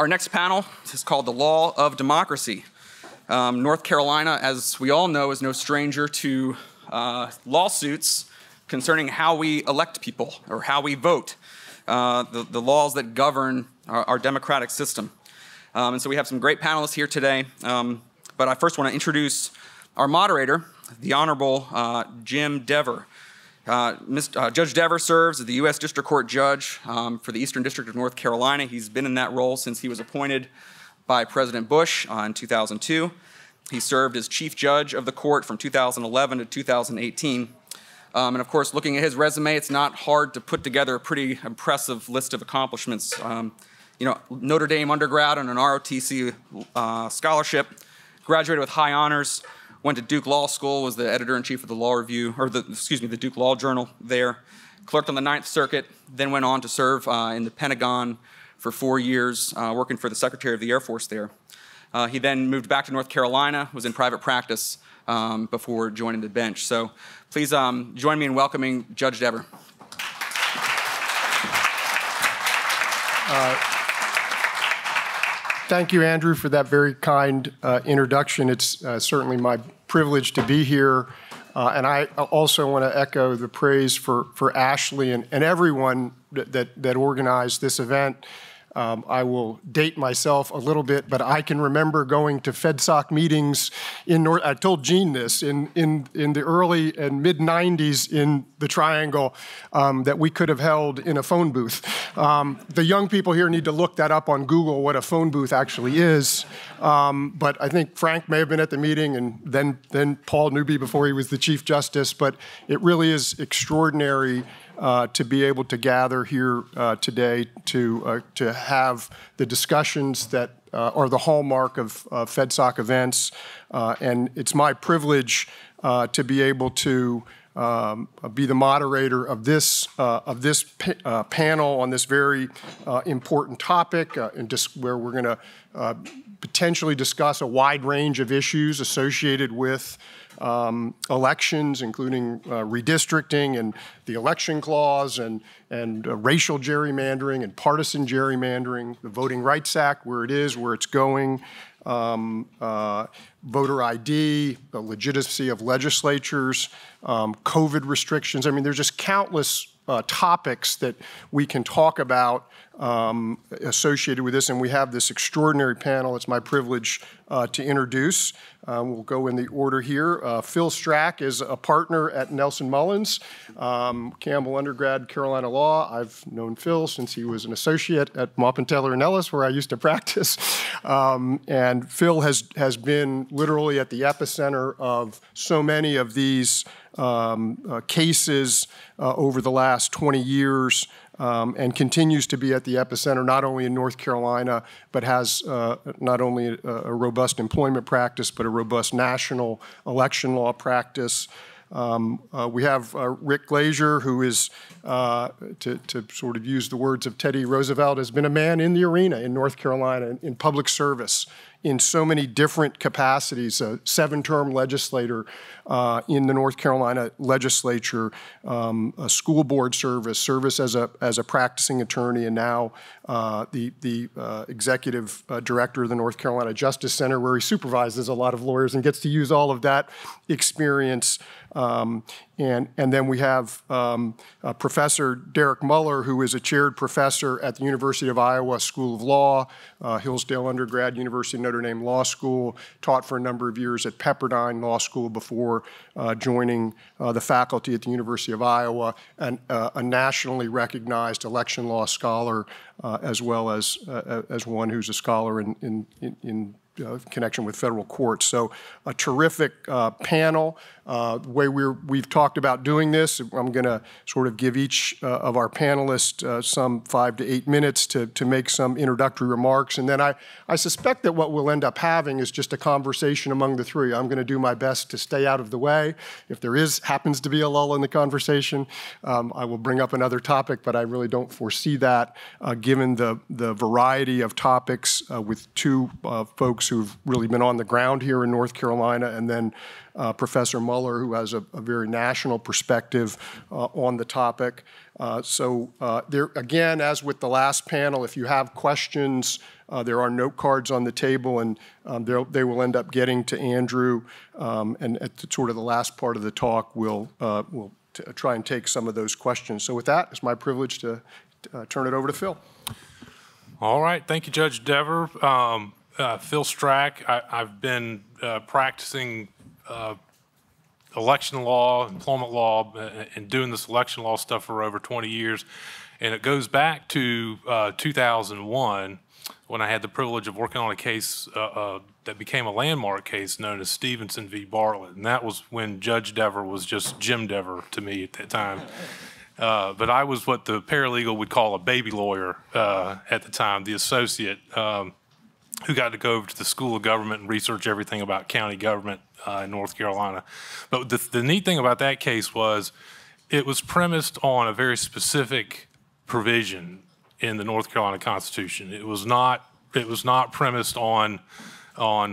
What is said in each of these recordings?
Our next panel is called The Law of Democracy. North Carolina, as we all know, is no stranger to lawsuits concerning how we elect people or how we vote, the laws that govern our democratic system. And so we have some great panelists here today, but I first want to introduce our moderator, the Honorable Jim Dever. Judge Dever serves as the U.S. District Court Judge for the Eastern District of North Carolina. He's been in that role since he was appointed by President Bush in 2002. He served as Chief Judge of the Court from 2011 to 2018. And of course, looking at his resume, it's not hard to put together a pretty impressive list of accomplishments. You know, Notre Dame undergrad on an ROTC scholarship, graduated with high honors, went to Duke Law School, was the editor-in-chief of the Law Review, or the Duke Law Journal there, clerked on the Ninth Circuit, then went on to serve in the Pentagon for 4 years, working for the Secretary of the Air Force there. He then moved back to North Carolina, was in private practice before joining the bench. So please join me in welcoming Judge Dever. Thank you, Andrew, for that very kind introduction. It's certainly my privilege to be here. And I also want to echo the praise for Ashley and everyone that organized this event. I will date myself a little bit, but I can remember going to FedSoc meetings in North. I told Gene this in the early and mid '90s in the Triangle that we could have held in a phone booth. The young people here need to look that up on Google what a phone booth actually is. But I think Frank may have been at the meeting, and then Paul Newby before he was the Chief Justice. But it really is extraordinary. To be able to gather here today to have the discussions that are the hallmark of FedSoc events. And it's my privilege to be able to be the moderator of this panel on this very important topic, and just where we're going to potentially discuss a wide range of issues associated with elections, including redistricting and the Election Clause and racial gerrymandering and partisan gerrymandering, the Voting Rights Act, where it is, where it's going, voter ID, the legitimacy of legislatures, COVID restrictions. I mean, there's just countless topics that we can talk about associated with this, and we have this extraordinary panel. It's my privilege to introduce. We'll go in the order here. Phil Strack is a partner at Nelson Mullins, Campbell undergrad, Carolina Law. I've known Phil since he was an associate at Maupin, Taylor, and Ellis, where I used to practice. And Phil has been literally at the epicenter of so many of these cases over the last 20 years and continues to be at the epicenter not only in North Carolina, but has not only a robust employment practice, but a robust national election law practice. We have Rick Glazier, who is, to sort of use the words of Teddy Roosevelt, has been a man in the arena in North Carolina in public service in so many different capacities, a 7-term legislator in the North Carolina legislature, a school board service as a practicing attorney, and now the executive director of the North Carolina Justice Center, where he supervises a lot of lawyers and gets to use all of that experience. And then we have Professor Derek Muller, who is a chaired professor at the University of Iowa School of Law, Hillsdale undergrad, University of Notre Dame Law School, taught for a number of years at Pepperdine Law School before joining the faculty at the University of Iowa, and a nationally recognized election law scholar, as well as one who's a scholar in connection with federal courts. So a terrific panel. The way we've talked about doing this, I'm going to sort of give each of our panelists some 5 to 8 minutes to make some introductory remarks. And then I suspect that what we'll end up having is just a conversation among the three. I'm going to do my best to stay out of the way. If there happens to be a lull in the conversation, I will bring up another topic, but I really don't foresee that given the variety of topics with two folks who've really been on the ground here in North Carolina, and then Professor Muller, who has a very national perspective on the topic. There again, as with the last panel, if you have questions, there are note cards on the table, and they will end up getting to Andrew. And at the, sort of the last part of the talk, we'll try and take some of those questions. So with that, it's my privilege to turn it over to Phil. All right. Thank you, Judge Dever. Phil Strack, I've been practicing election law, employment law, and doing this election law stuff for over 20 years. And it goes back to 2001, when I had the privilege of working on a case that became a landmark case known as Stevenson v. Bartlett. And that was when Judge Dever was just Jim Dever to me at that time. But I was what the paralegal would call a baby lawyer at the time, the associate who got to go over to the School of Government and research everything about county government in North Carolina. But the neat thing about that case was it was premised on a very specific provision in the North Carolina Constitution. It was not premised on you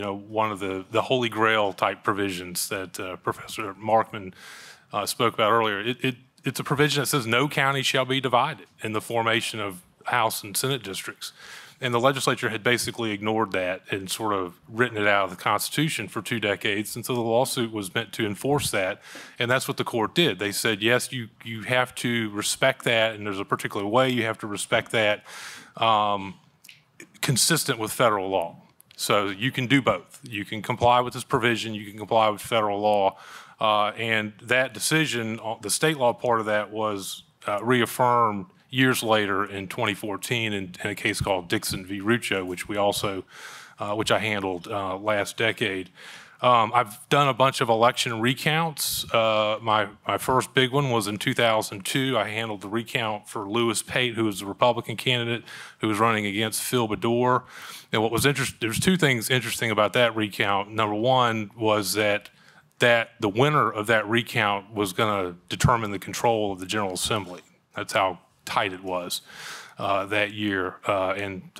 know, one of the Holy Grail type provisions that Professor Markman spoke about earlier. It's a provision that says no county shall be divided in the formation of House and Senate districts. And the legislature had basically ignored that and sort of written it out of the Constitution for 2 decades. And so the lawsuit was meant to enforce that. And that's what the court did. They said, yes, you have to respect that. And there's a particular way you have to respect that consistent with federal law. So you can do both. You can comply with this provision. You can comply with federal law. And that decision, the state law part of that, was reaffirmed years later in 2014 in a case called Dixon v. Rucho, which we also, which I handled last decade. I've done a bunch of election recounts. My first big one was in 2002. I handled the recount for Lewis Pate, who was a Republican candidate who was running against Phil Bador. And what was interesting, there's 2 things interesting about that recount. Number one was that the winner of that recount was going to determine the control of the General Assembly. That's how tight it was that year. And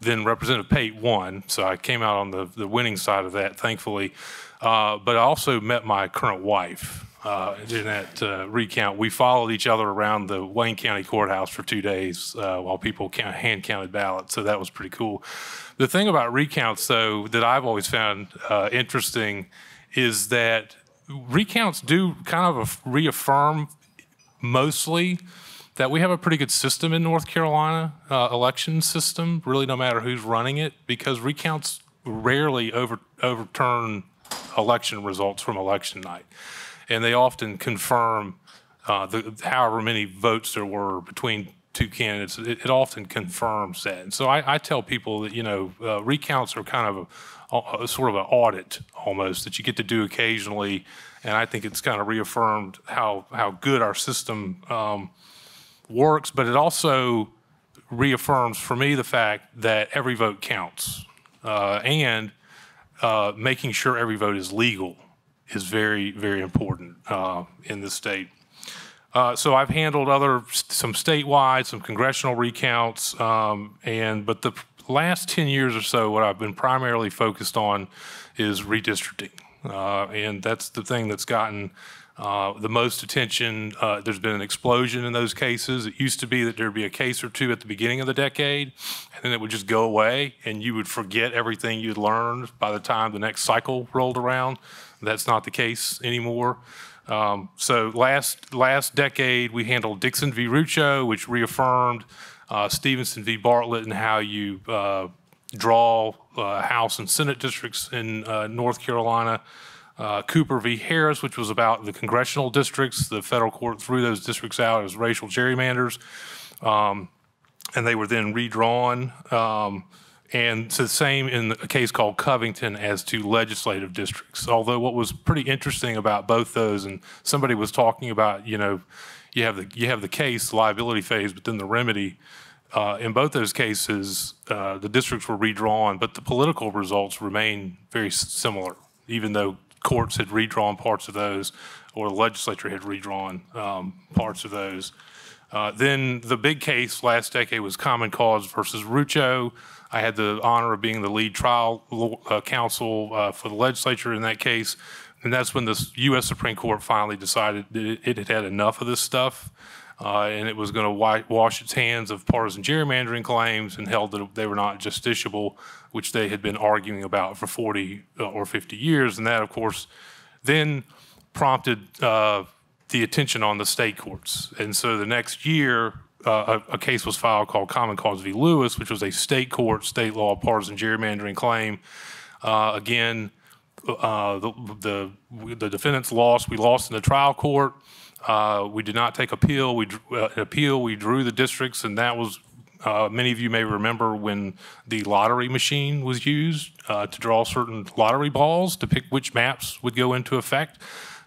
then Representative Pate won, so I came out on the winning side of that, thankfully. But I also met my current wife in that recount. We followed each other around the Wayne County Courthouse for 2 days while people hand-counted ballots, so that was pretty cool. The thing about recounts, though, that I've always found interesting is that recounts do kind of reaffirm mostly that we have a pretty good system in North Carolina, election system, really no matter who's running it, because recounts rarely overturn election results from election night. And they often confirm however many votes there were between two candidates. It often confirms that. And so I tell people that, you know, recounts are kind of sort of an audit almost that you get to do occasionally, and I think it's kind of reaffirmed how good our system works, but it also reaffirms for me the fact that every vote counts, and making sure every vote is legal is very, very important in this state. So I've handled some statewide, some congressional recounts, but the last 10 years or so, what I've been primarily focused on is redistricting. And that's the thing that's gotten the most attention. There's been an explosion in those cases. It used to be that there'd be a case or two at the beginning of the decade, and then it would just go away, and you would forget everything you'd learned by the time the next cycle rolled around. That's not the case anymore. So last decade, we handled Dixon v. Rucho, which reaffirmed Stevenson v. Bartlett and how you draw House and Senate districts in North Carolina. Cooper v. Harris, which was about the congressional districts. The federal court threw those districts out as racial gerrymanders, and they were then redrawn. And it's the same in a case called Covington as to legislative districts. Although what was pretty interesting about both those, and somebody was talking about, you know, you have the case, the liability phase, but then the remedy. In both those cases, the districts were redrawn, but the political results remained very similar, even though courts had redrawn parts of those or the legislature had redrawn parts of those. Then the big case last decade was Common Cause versus Rucho. I had the honor of being the lead trial counsel for the legislature in that case. And that's when the U.S. Supreme Court finally decided that it had had enough of this stuff. And it was going to wash its hands of partisan gerrymandering claims and held that they were not justiciable, which they had been arguing about for 40 or 50 years. And that, of course, then prompted the attention on the state courts. And so the next year, a case was filed called Common Cause v. Lewis, which was a state court, state law, partisan gerrymandering claim. Again, the defendants lost. We lost in the trial court. We did not take appeal. We drew the districts, and that was, many of you may remember when the lottery machine was used to draw certain lottery balls to pick which maps would go into effect.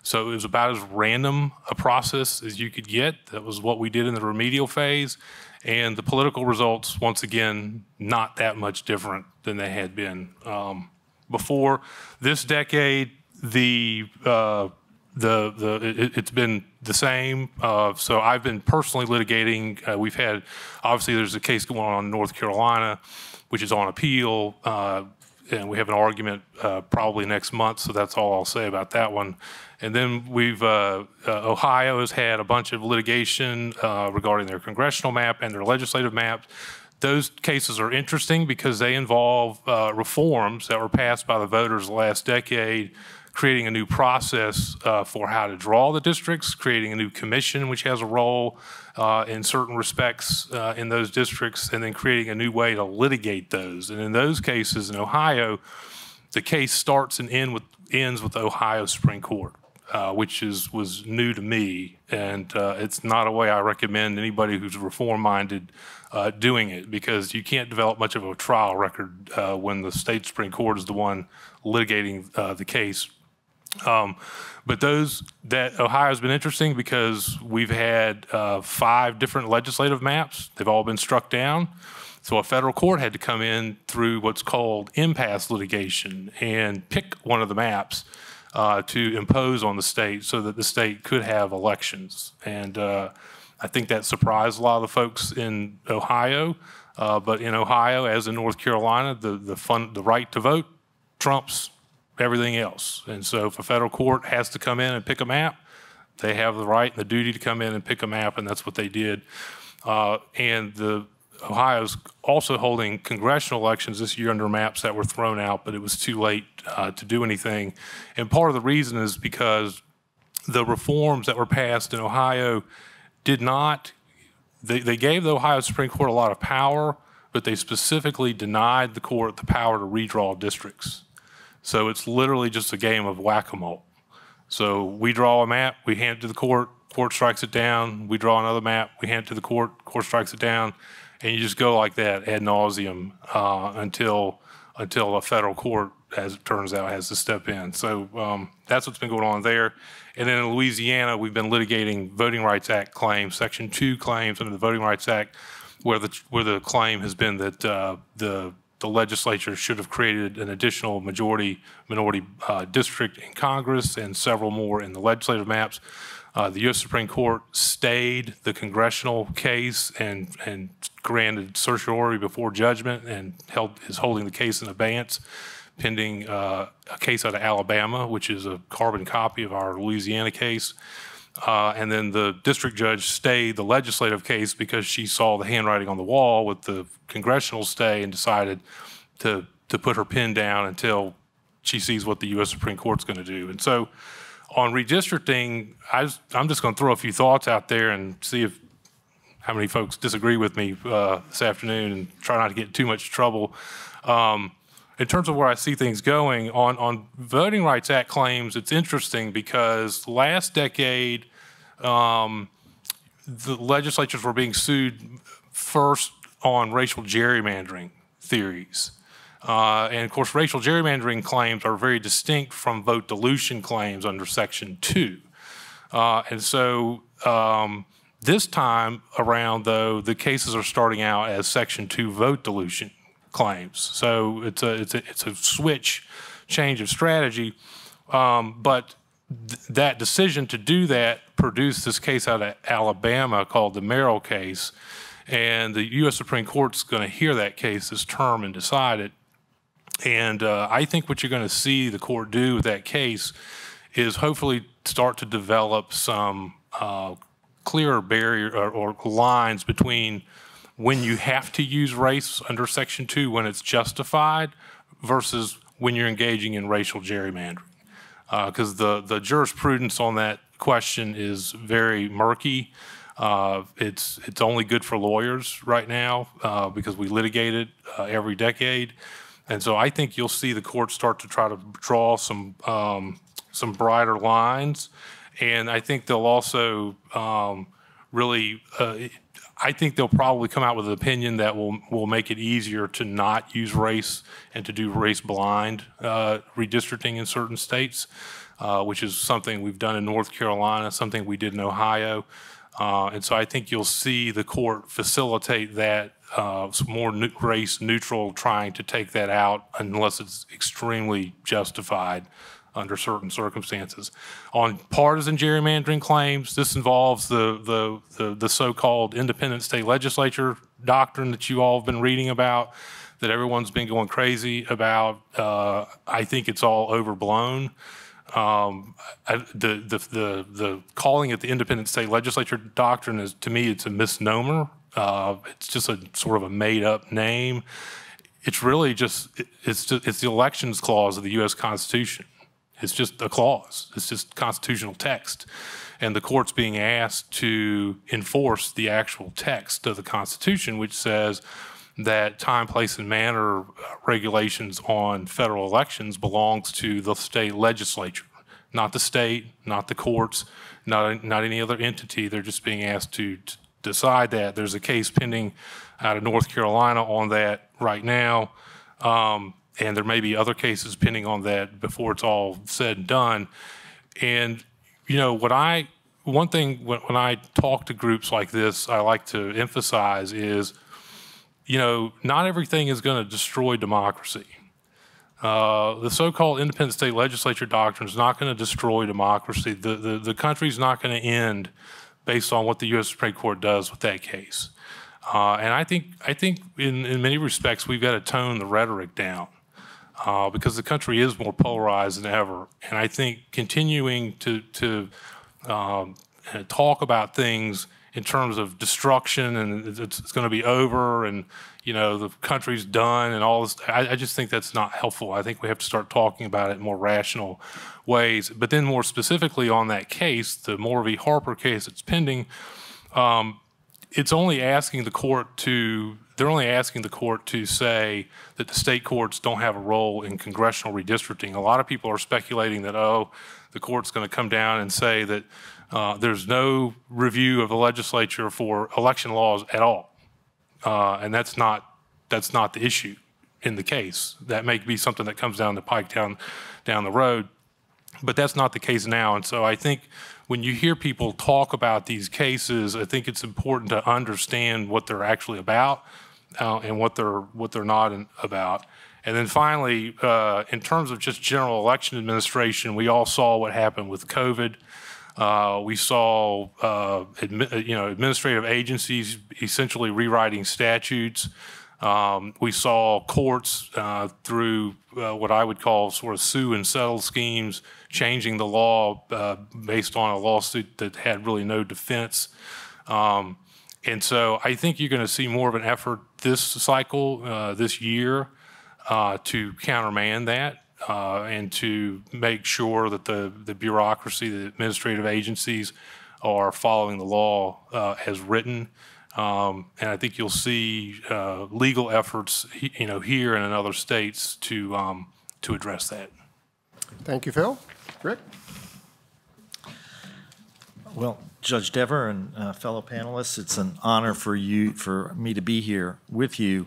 So it was about as random a process as you could get. That was what we did in the remedial phase. And the political results, once again, not that much different than they had been before. This decade, it's been the same. So I've been personally litigating. We've had, obviously, there's a case going on in North Carolina, which is on appeal. And we have an argument probably next month, so that's all I'll say about that one. And then we've, Ohio has had a bunch of litigation regarding their congressional map and their legislative maps. Those cases are interesting because they involve reforms that were passed by the voters last decade, creating a new process for how to draw the districts, creating a new commission which has a role in certain respects in those districts, and then creating a new way to litigate those. And in those cases in Ohio, the case starts and ends with the Ohio Supreme Court, which was new to me. And it's not a way I recommend anybody who's reform-minded doing it, because you can't develop much of a trial record when the state Supreme Court is the one litigating the case. But that Ohio's been interesting because we've had 5 different legislative maps. They've all been struck down. So a federal court had to come in through what's called impasse litigation and pick one of the maps to impose on the state so that the state could have elections. And I think that surprised a lot of the folks in Ohio. But in Ohio, as in North Carolina, the right to vote trumps everything else. And so if a federal court has to come in and pick a map, they have the right and the duty to come in and pick a map, and that's what they did. And Ohio's also holding congressional elections this year under maps that were thrown out, but it was too late to do anything. And part of the reason is because the reforms that were passed in Ohio did not, they gave the Ohio Supreme Court a lot of power, but they specifically denied the court the power to redraw districts. So it's literally just a game of whack-a-mole. So we draw a map, we hand it to the court, court strikes it down, we draw another map, we hand it to the court, court strikes it down, and you just go like that ad nauseum until a federal court, as it turns out, has to step in. So that's what's been going on there. And then in Louisiana, we've been litigating Voting Rights Act claims, Section 2 claims under the Voting Rights Act, where the claim has been that the legislature should have created an additional majority-minority district in Congress and several more in the legislative maps. The U.S. Supreme Court stayed the congressional case and granted certiorari before judgment and is holding the case in abeyance pending a case out of Alabama, which is a carbon copy of our Louisiana case. And then the district judge stayed the legislative case because she saw the handwriting on the wall with the congressional stay and decided to put her pen down until she sees what the U.S. Supreme Court's going to do. And so on redistricting, I'm just going to throw a few thoughts out there and see how many folks disagree with me this afternoon and try not to get too much trouble. In terms of where I see things going, on Voting Rights Act claims, it's interesting because last decade, the legislatures were being sued first on racial gerrymandering theories. And of course, racial gerrymandering claims are very distinct from vote dilution claims under Section 2. And so this time around, though, the cases are starting out as Section 2 vote dilution claims. So it's a switch, change of strategy. But that decision to do that produced this case out of Alabama called the Merrill case, and the U.S. Supreme Court's going to hear that case this term and decide it. And I think what you're going to see the court do with that case is hopefully start to develop some clearer barrier or lines between when you have to use race under Section 2 when it's justified versus when you're engaging in racial gerrymandering. Because the jurisprudence on that question is very murky. It's only good for lawyers right now because we litigate it every decade. And so I think you'll see the court start to try to draw some brighter lines. And I think they'll also I think they'll probably come out with an opinion that will make it easier to not use race and to do race-blind redistricting in certain states, which is something we've done in North Carolina, something we did in Ohio. And so I think you'll see the court facilitate that more race-neutral, trying to take that out unless it's extremely justified under certain circumstances. On partisan gerrymandering claims, this involves the so-called independent state legislature doctrine that you all have been reading about, that everyone's been going crazy about. I think it's all overblown. The calling it the independent state legislature doctrine is, to me, it's a misnomer. It's just a sort of a made-up name. It's really just the Elections Clause of the U.S. Constitution. It's just a clause. It's just constitutional text. And the court's being asked to enforce the actual text of the Constitution, which says that time, place, and manner regulations on federal elections belongs to the state legislature, not the state, not the courts, not any other entity. They're just being asked to decide that. There's a case pending out of North Carolina on that right now. And there may be other cases pending on that before it's all said and done. And, you know, one thing when I talk to groups like this, I like to emphasize is, you know, not everything is going to destroy democracy. The so-called independent state legislature doctrine is not going to destroy democracy. The country's not going to end based on what the U.S. Supreme Court does with that case. And I think in many respects, we've got to tone the rhetoric down. Because the country is more polarized than ever. And I think continuing to talk about things in terms of destruction and it's going to be over and, you know, the country's done and all this, I just think that's not helpful. I think we have to start talking about it in more rational ways. But then more specifically on that case, the Moore v. Harper case that's pending, it's only asking the court to say that the state courts don't have a role in congressional redistricting. A lot of people are speculating that, oh, the court's going to come down and say that there's no review of the legislature for election laws at all, and that's not the issue in the case. That may be something that comes down the pike down the road, but that's not the case now. And so I think when you hear people talk about these cases, I think it's important to understand what they're actually about. And what they're not about. And then finally, in terms of just general election administration, we all saw what happened with COVID. We saw administrative agencies essentially rewriting statutes. We saw courts through what I would call sort of sue and settle schemes, changing the law based on a lawsuit that had really no defense. And so I think you're going to see more of an effort this cycle, this year, to countermand that and to make sure that the bureaucracy, the administrative agencies are following the law as written. And I think you'll see legal efforts, you know, here and in other states to address that. Thank you, Phil. Rick? Well, Judge Dever and fellow panelists, it's an honor for me to be here with you.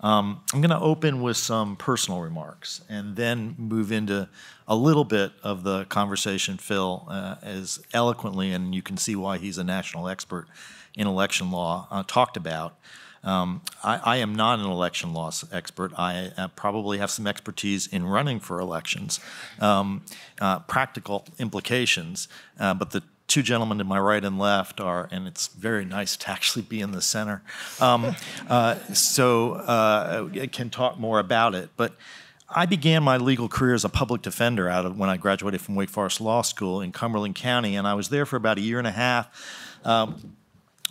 I'm going to open with some personal remarks and then move into a little bit of the conversation Phil as eloquently, and you can see why he's a national expert in election law, talked about. I am not an election law expert. I probably have some expertise in running for elections, practical implications, but the two gentlemen to my right and left are, and it's very nice to actually be in the center, so can talk more about it. But I began my legal career as a public defender out of when I graduated from Wake Forest Law School in Cumberland County, and I was there for about a year and a half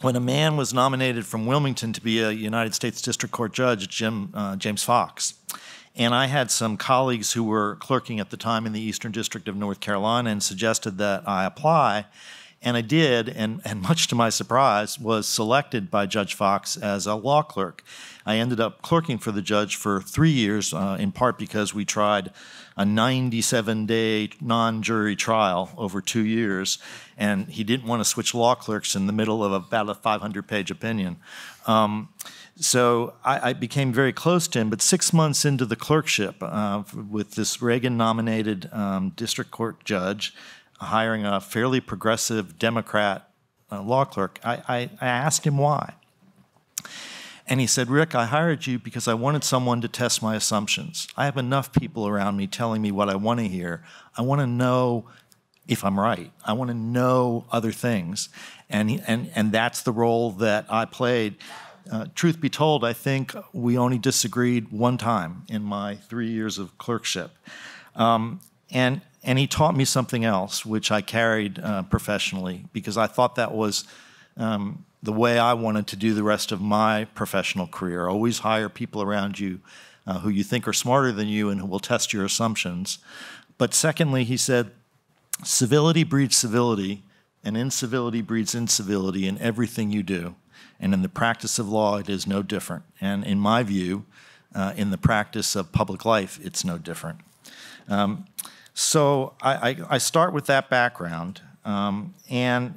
when a man was nominated from Wilmington to be a United States District Court Judge, James Fox. And I had some colleagues who were clerking at the time in the Eastern District of North Carolina and suggested that I apply, and I did, and much to my surprise, was selected by Judge Fox as a law clerk. I ended up clerking for the judge for 3 years, in part because we tried a 97-day non-jury trial over 2 years, and he didn't want to switch law clerks in the middle of about a 500-page opinion. So I became very close to him, but 6 months into the clerkship with this Reagan-nominated district court judge hiring a fairly progressive Democrat law clerk, I asked him why. And he said, Rick, I hired you because I wanted someone to test my assumptions. I have enough people around me telling me what I want to hear. I want to know if I'm right. I want to know other things. And that's the role that I played. Truth be told, I think we only disagreed one time in my 3 years of clerkship. And he taught me something else, which I carried professionally, because I thought that was the way I wanted to do the rest of my professional career. Always hire people around you who you think are smarter than you and who will test your assumptions. But secondly, he said, civility breeds civility, and incivility breeds incivility in everything you do. And in the practice of law, it is no different. And in my view, in the practice of public life, it's no different. So I start with that background. And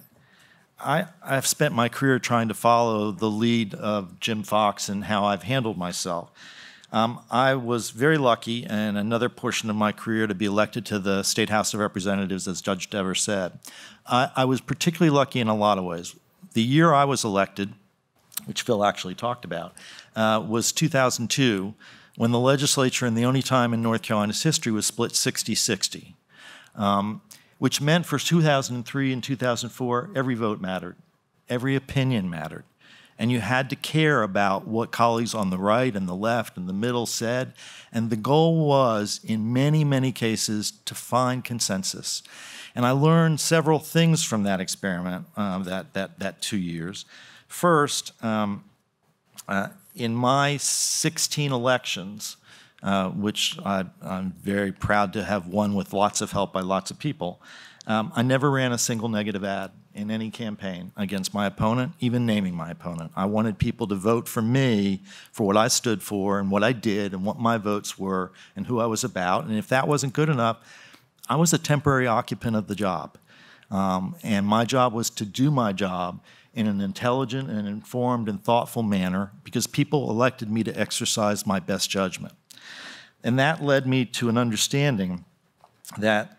I've spent my career trying to follow the lead of Jim Fox and how I've handled myself. I was very lucky in another portion of my career to be elected to the State House of Representatives, as Judge Dever said. I was particularly lucky in a lot of ways. The year I was elected, which Phil actually talked about, was 2002, when the legislature, and the only time in North Carolina's history, was split 60-60, which meant for 2003 and 2004, every vote mattered, every opinion mattered, and you had to care about what colleagues on the right and the left and the middle said, and the goal was, in many, many cases, to find consensus. And I learned several things from that experiment, that 2 years. First, in my 16 elections, which I'm very proud to have won with lots of help by lots of people, I never ran a single negative ad in any campaign against my opponent, even naming my opponent. I wanted people to vote for me for what I stood for and what I did and what my votes were and who I was about. And if that wasn't good enough, I was a temporary occupant of the job, and my job was to do my job in an intelligent and informed and thoughtful manner, because people elected me to exercise my best judgment. And that led me to an understanding that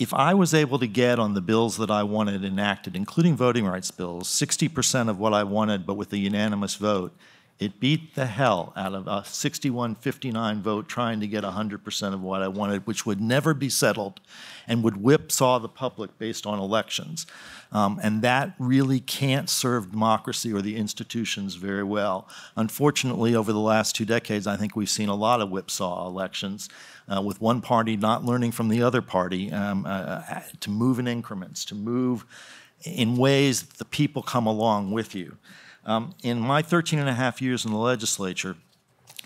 if I was able to get on the bills that I wanted enacted, including voting rights bills, 60% of what I wanted, but with a unanimous vote, it beat the hell out of a 61-59 vote trying to get 100% of what I wanted, which would never be settled and would whipsaw the public based on elections. And that really can't serve democracy or the institutions very well. Unfortunately, over the last 2 decades, I think we've seen a lot of whipsaw elections with one party not learning from the other party to move in increments, to move in ways that the people come along with you. In my 13 and a half years in the legislature,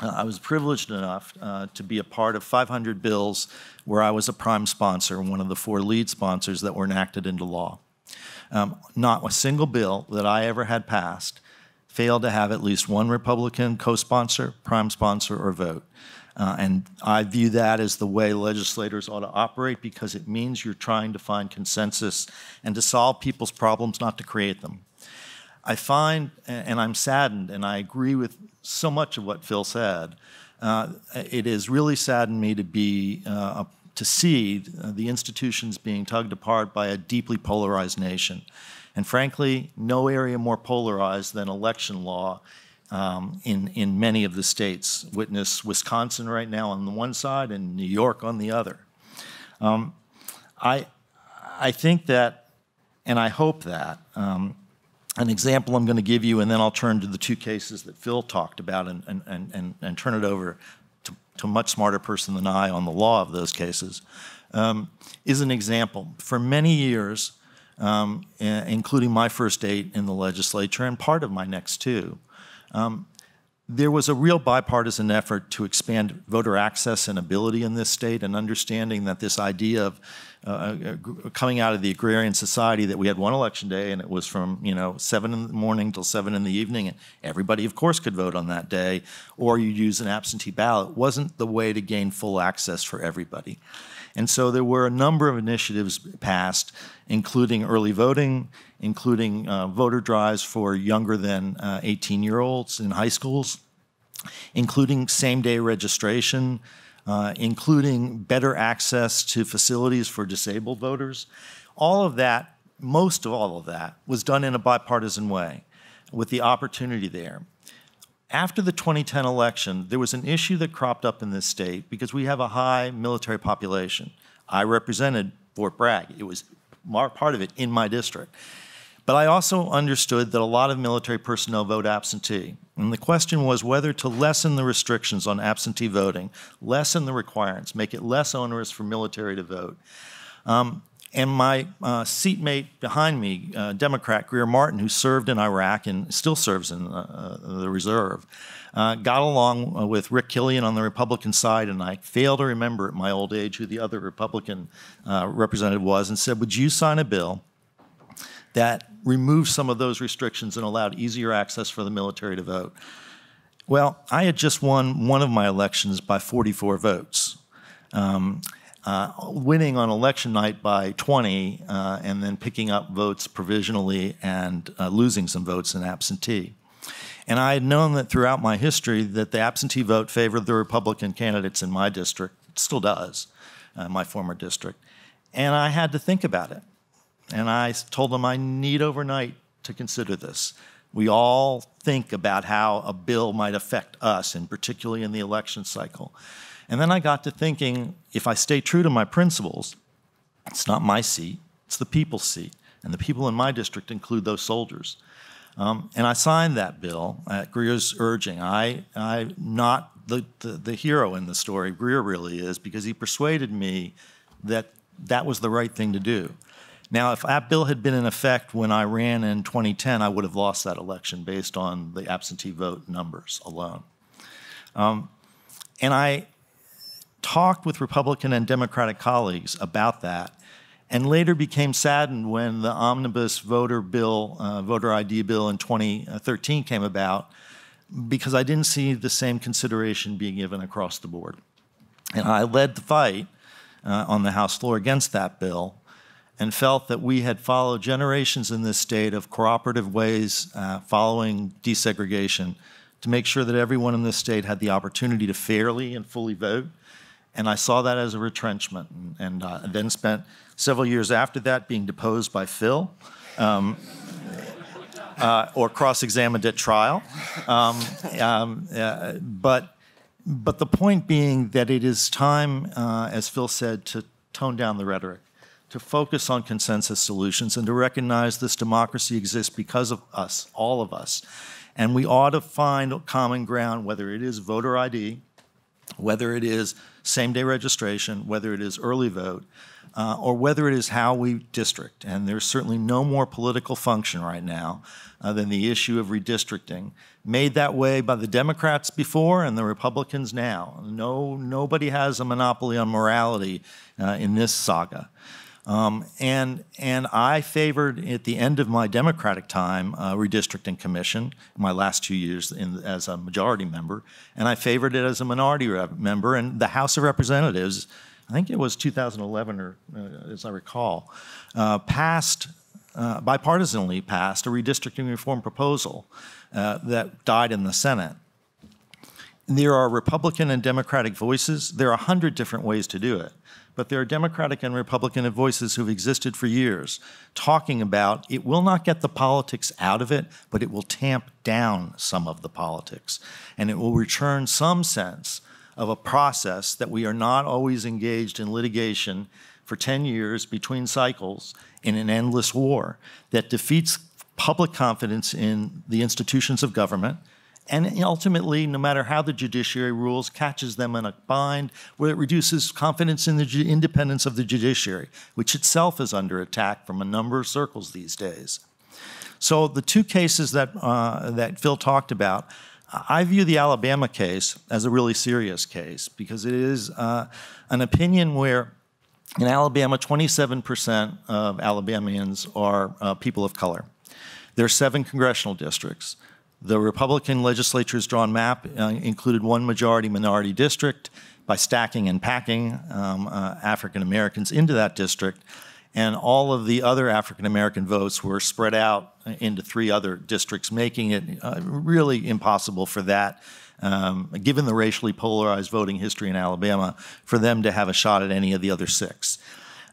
I was privileged enough to be a part of 500 bills where I was a prime sponsor, one of the 4 lead sponsors that were enacted into law. Not a single bill that I ever had passed failed to have at least one Republican co-sponsor, prime sponsor, or vote. And I view that as the way legislators ought to operate, because it means you're trying to find consensus and to solve people's problems, not to create them. I find, and I'm saddened, and I agree with so much of what Phil said, it has really saddened me to be, to see the institutions being tugged apart by a deeply polarized nation. And frankly, no area more polarized than election law in many of the states. Witness Wisconsin right now on the one side and New York on the other. I think that, and I hope that, an example I'm going to give you, and then I'll turn to the two cases that Phil talked about and turn it over to a much smarter person than I on the law of those cases, is an example. For many years, including my first 8 in the legislature and part of my next 2, there was a real bipartisan effort to expand voter access and ability in this state, and understanding that this idea of coming out of the agrarian society that we had one election day and it was from 7 in the morning till 7 in the evening, and everybody of course could vote on that day, or you use an absentee ballot, wasn't the way to gain full access for everybody. And so there were a number of initiatives passed, including early voting, including voter drives for younger than 18-year-olds in high schools, including same-day registration, including better access to facilities for disabled voters. All of that, most of all of that, was done in a bipartisan way with the opportunity there. After the 2010 election, there was an issue that cropped up in this state because we have a high military population. I represented Fort Bragg. It was part of it in my district. But I also understood that a lot of military personnel vote absentee. And the question was whether to lessen the restrictions on absentee voting, lessen the requirements, make it less onerous for military to vote. And my seatmate behind me, Democrat Greer Martin, who served in Iraq and still serves in the reserve, got along with Rick Killian on the Republican side, and I fail to remember at my old age who the other Republican representative was, and said, would you sign a bill that removed some of those restrictions and allowed easier access for the military to vote? Well, I had just won one of my elections by 44 votes. Winning on election night by 20 and then picking up votes provisionally and losing some votes in absentee. And I had known that throughout my history that the absentee vote favored the Republican candidates in my district. It still does, my former district. And I had to think about it. And I told them I need overnight to consider this. We all think about how a bill might affect us, and particularly in the election cycle. And then I got to thinking, if I stay true to my principles, it's not my seat, it's the people's seat. And the people in my district include those soldiers. And I signed that bill at Greer's urging. I'm not the hero in the story. Greer really is, because he persuaded me that that was the right thing to do. Now, if that bill had been in effect when I ran in 2010, I would have lost that election based on the absentee vote numbers alone. And I talked with Republican and Democratic colleagues about that, and later became saddened when the omnibus voter bill, voter ID bill in 2013 came about, because I didn't see the same consideration being given across the board. And I led the fight on the House floor against that bill, and felt that we had followed generations in this state of cooperative ways following desegregation to make sure that everyone in this state had the opportunity to fairly and fully vote. And I saw that as a retrenchment, and then spent several years after that being deposed by Phil, or cross-examined at trial. But the point being that it is time, as Phil said, to tone down the rhetoric, to focus on consensus solutions, and to recognize this democracy exists because of us, all of us. And we ought to find common ground, whether it is voter ID, whether it is same-day registration, whether it is early vote, or whether it is how we district. And there's certainly no more political function right now than the issue of redistricting, made that way by the Democrats before and the Republicans now. Nobody has a monopoly on morality in this saga. And I favored, at the end of my Democratic time, a redistricting commission, my last 2 years as a majority member, and I favored it as a minority member. And the House of Representatives, I think it was 2011, or as I recall, bipartisanly passed a redistricting reform proposal that died in the Senate. There are Republican and Democratic voices. There are 100 different ways to do it. But there are Democratic and Republican voices who've existed for years talking about it will not get the politics out of it, but it will tamp down some of the politics. And it will return some sense of a process that we are not always engaged in litigation for 10 years between cycles in an endless war that defeats public confidence in the institutions of government, and ultimately, no matter how the judiciary rules, catches them in a bind where it reduces confidence in the independence of the judiciary, which itself is under attack from a number of circles these days. So the two cases that, that Phil talked about, I view the Alabama case as a really serious case because it is an opinion where in Alabama, 27% of Alabamians are people of color. There are 7 congressional districts. The Republican legislature's drawn map included one majority-minority district by stacking and packing African Americans into that district, and all of the other African American votes were spread out into 3 other districts, making it really impossible for that, given the racially polarized voting history in Alabama, for them to have a shot at any of the other 6.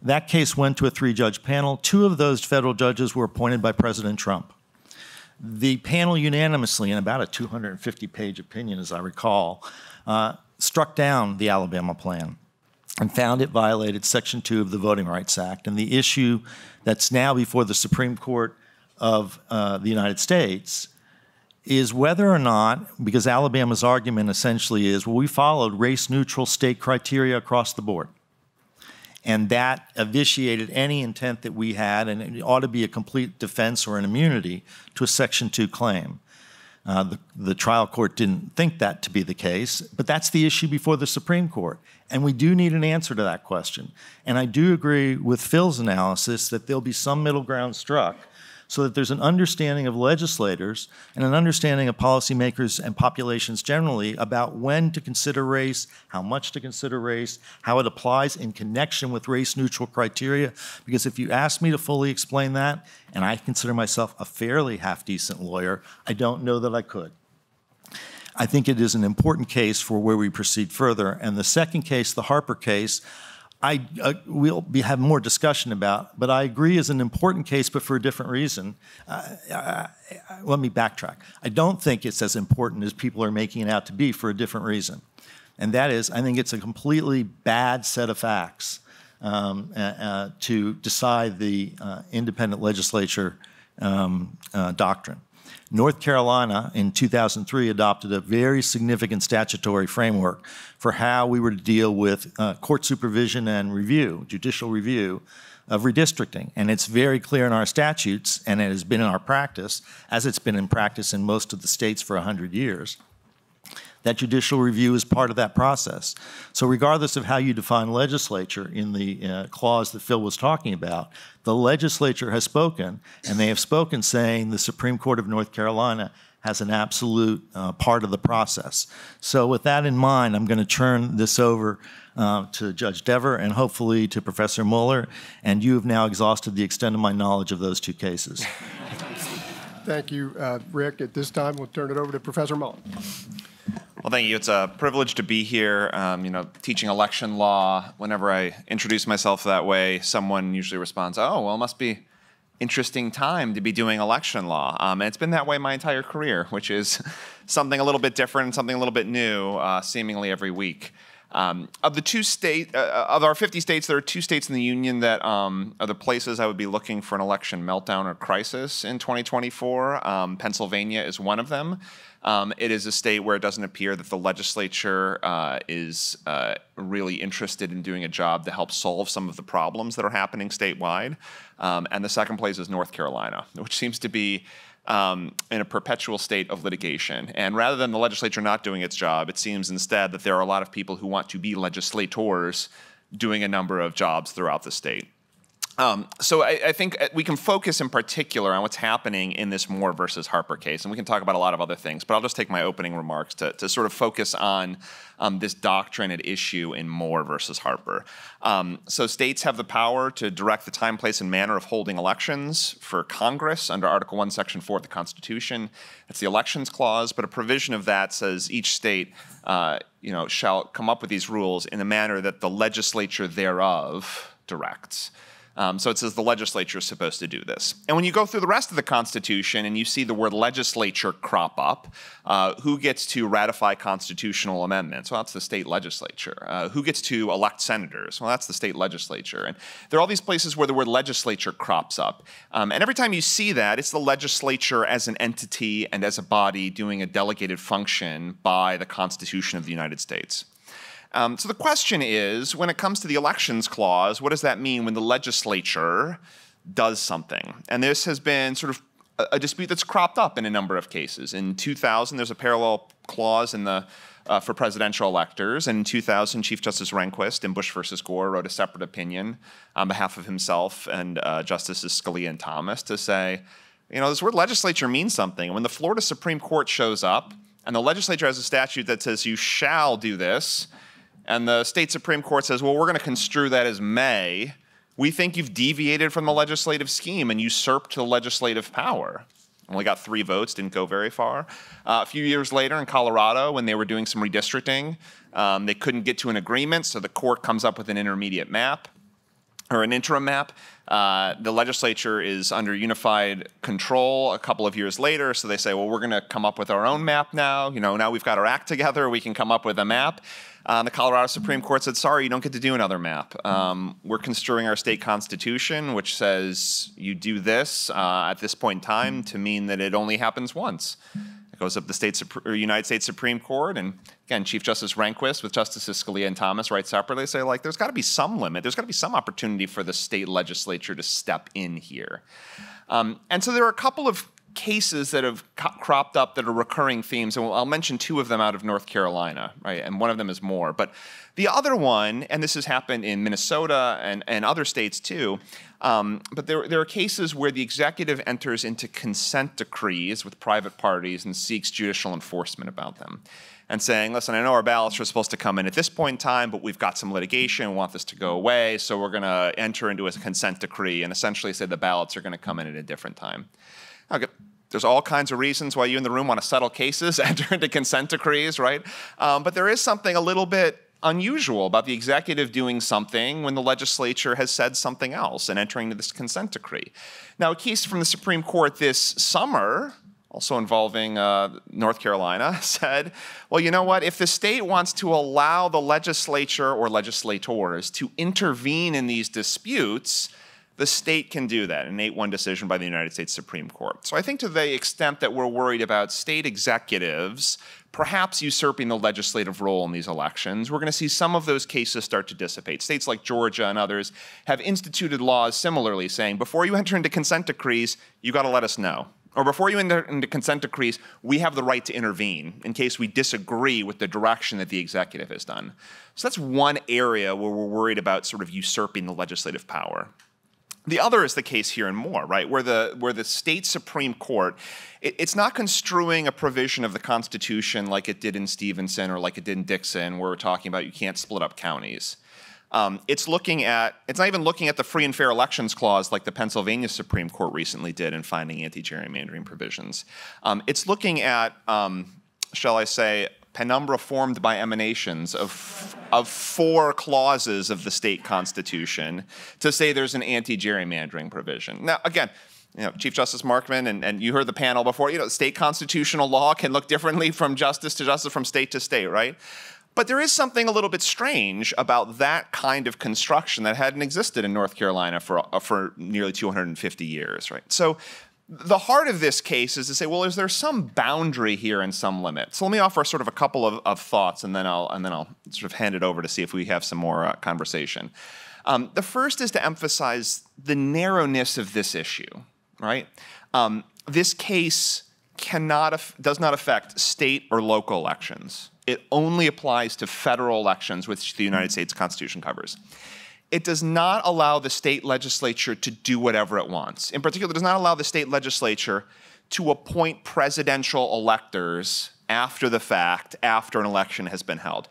That case went to a 3-judge panel. 2 of those federal judges were appointed by President Trump. The panel unanimously, in about a 250-page opinion, as I recall, struck down the Alabama plan and found it violated Section 2 of the Voting Rights Act. And the issue that's now before the Supreme Court of the United States is whether or not, because Alabama's argument essentially is, well, we followed race-neutral state criteria across the board. And that vitiated any intent that we had, and it ought to be a complete defense or an immunity to a Section 2 claim. The trial court didn't think that to be the case, but that's the issue before the Supreme Court. And we do need an answer to that question. And I do agree with Phil's analysis that there'll be some middle ground struck so that there's an understanding of legislators and an understanding of policymakers and populations generally about when to consider race, how much to consider race, how it applies in connection with race-neutral criteria. Because if you ask me to fully explain that, and I consider myself a fairly half-decent lawyer, I don't know that I could. I think it is an important case for where we proceed further. And the second case, the Harper case, we'll have more discussion about, but I agree is an important case, but for a different reason. Let me backtrack. I don't think it's as important as people are making it out to be for a different reason. And that is, I think it's a completely bad set of facts to decide the independent legislature doctrine. North Carolina in 2003 adopted a very significant statutory framework for how we were to deal with court supervision and review, judicial review of redistricting. And it's very clear in our statutes, and it has been in our practice, as it's been in practice in most of the states for 100 years, that judicial review is part of that process. So regardless of how you define legislature in the clause that Phil was talking about, the legislature has spoken, and they have spoken saying the Supreme Court of North Carolina has an absolute part of the process. So with that in mind, I'm going to turn this over to Judge Dever and hopefully to Professor Muller, and you have now exhausted the extent of my knowledge of those two cases. Thank you, Rick. At this time, we'll turn it over to Professor Muller. Well, thank you. It's a privilege to be here, you know, teaching election law. Whenever I introduce myself that way, someone usually responds, oh, well, it must be an interesting time to be doing election law. And it's been that way my entire career, which is something a little bit different, something a little bit new, seemingly every week. Of the of our 50 states, there are 2 states in the union that are the places I would be looking for an election meltdown or crisis in 2024. Pennsylvania is one of them. It is a state where it doesn't appear that the legislature is really interested in doing a job to help solve some of the problems that are happening statewide. And the second place is North Carolina, which seems to be in a perpetual state of litigation. And rather than the legislature not doing its job, it seems instead that there are a lot of people who want to be legislators doing a number of jobs throughout the state. So I think we can focus in particular on what's happening in this Moore versus Harper case, and we can talk about a lot of other things, but I'll just take my opening remarks to sort of focus on this doctrine at issue in Moore versus Harper. So states have the power to direct the time, place, and manner of holding elections for Congress under Article 1, Section 4 of the Constitution. That's the Elections Clause, but a provision of that says each state shall come up with these rules in the manner that the legislature thereof directs. So it says the legislature is supposed to do this. And when you go through the rest of the Constitution and you see the word legislature crop up, who gets to ratify constitutional amendments? Well, that's the state legislature. Who gets to elect senators? Well, that's the state legislature. And there are all these places where the word legislature crops up. And every time you see that, it's the legislature as an entity and as a body doing a delegated function by the Constitution of the United States. So the question is, when it comes to the Elections Clause, what does that mean when the legislature does something? And this has been sort of a dispute that's cropped up in a number of cases. In 2000, there's a parallel clause in the for presidential electors. And in 2000, Chief Justice Rehnquist in Bush versus Gore wrote a separate opinion on behalf of himself and Justices Scalia and Thomas to say, you know, this word legislature means something. And when the Florida Supreme Court shows up and the legislature has a statute that says you shall do this, and the state Supreme Court says, well, we're going to construe that as may, we think you've deviated from the legislative scheme and usurped the legislative power. Only got 3 votes, didn't go very far. A few years later in Colorado, when they were doing some redistricting, they couldn't get to an agreement, so the court comes up with an intermediate map, or an interim map. The legislature is under unified control a couple of years later, so they say, well, we're going to come up with our own map now. You know, now we've got our act together, we can come up with a map. The Colorado Supreme Court said, sorry, you don't get to do another map. We're construing our state constitution, which says you do this at this point in time to mean that it only happens once. It goes up the United States Supreme Court, and again, Chief Justice Rehnquist with Justices Scalia and Thomas write separately, say, like, there's got to be some limit. There's got to be some opportunity for the state legislature to step in here. And so there are a couple of cases that have cropped up that are recurring themes, and I'll mention 2 of them out of North Carolina, right? And one of them is Moore. But the other one, and this has happened in Minnesota and other states too, but there are cases where the executive enters into consent decrees with private parties and seeks judicial enforcement about them, and saying, listen, I know our ballots are supposed to come in at this point in time, but we've got some litigation, we want this to go away, so we're going to enter into a consent decree and essentially say the ballots are going to come in at a different time. Okay. There's all kinds of reasons why you in the room want to settle cases, enter into consent decrees, right? But there is something a little bit unusual about the executive doing something when the legislature has said something else and entering into this consent decree. Now, a case from the Supreme Court this summer, also involving North Carolina, said, well, you know what? If the state wants to allow the legislature or legislators to intervene in these disputes, the state can do that, an 8-1 decision by the United States Supreme Court. So I think to the extent that we're worried about state executives perhaps usurping the legislative role in these elections, we're going to see some of those cases start to dissipate. States like Georgia and others have instituted laws similarly saying, before you enter into consent decrees, you got to let us know. Or before you enter into consent decrees, we have the right to intervene in case we disagree with the direction that the executive has done. So that's one area where we're worried about sort of usurping the legislative power. The other is the case here in Moore, right, where the state Supreme Court, it's not construing a provision of the Constitution like it did in Stevenson or like it did in Dixon, where we're talking about you can't split up counties. It's not even looking at the Free and Fair Elections Clause like the Pennsylvania Supreme Court recently did in finding anti-gerrymandering provisions. It's looking at, shall I say, penumbra formed by emanations of 4 clauses of the state constitution to say there's an anti-gerrymandering provision. Now, again, you know, Chief Justice Markman, and you heard the panel before, you know, state constitutional law can look differently from justice to justice, from state to state, right? But there is something a little bit strange about that kind of construction that hadn't existed in North Carolina for nearly 250 years, right? So the heart of this case is to say, well, is there some boundary here and some limit? So let me offer sort of a couple of thoughts, and then I'll sort of hand it over to see if we have some more conversation. The first is to emphasize the narrowness of this issue, right? This case does not affect state or local elections. It only applies to federal elections, which the United States Constitution covers. it does not allow the state legislature to do whatever it wants. In particular, it does not allow the state legislature to appoint presidential electors after the fact, after an election has been held.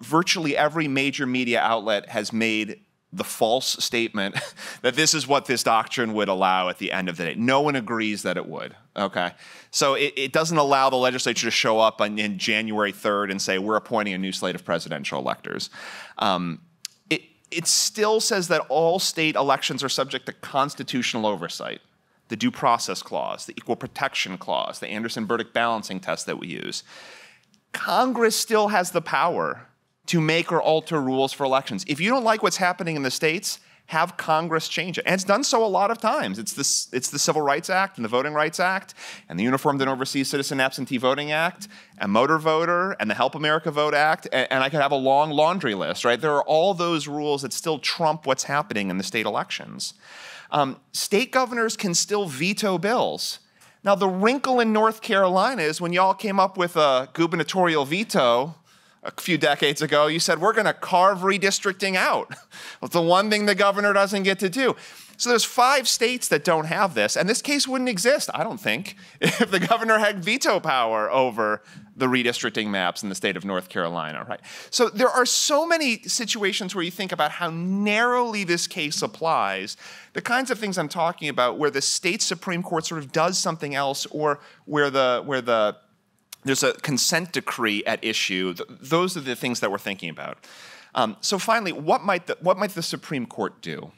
Virtually every major media outlet has made the false statement that this is what this doctrine would allow at the end of the day. No one agrees that it would, okay? So it doesn't allow the legislature to show up in January 3rd and say, we're appointing a new slate of presidential electors. It still says that all state elections are subject to constitutional oversight. The Due Process Clause, the Equal Protection Clause, the Anderson-Burdick balancing test that we use. Congress still has the power to make or alter rules for elections. If you don't like what's happening in the states, have Congress change it. And it's done so a lot of times. It's the Civil Rights Act and the Voting Rights Act and the Uniformed and Overseas Citizen Absentee Voting Act and Motor Voter and the Help America Vote Act, and I could have a long laundry list, right? There are all those rules that still trump what's happening in the state elections. State governors can still veto bills. Now, the wrinkle in North Carolina is when y'all came up with a gubernatorial veto a few decades ago, you said, we're gonna carve redistricting out. That's the one thing the governor doesn't get to do. So there's 5 states that don't have this, and this case wouldn't exist, I don't think, if the governor had veto power over the redistricting maps in the state of North Carolina, right? So there are so many situations where you think about how narrowly this case applies, the kinds of things I'm talking about where the state Supreme Court sort of does something else, or where there's a consent decree at issue. Those are the things that we're thinking about. So finally, what might the Supreme Court do?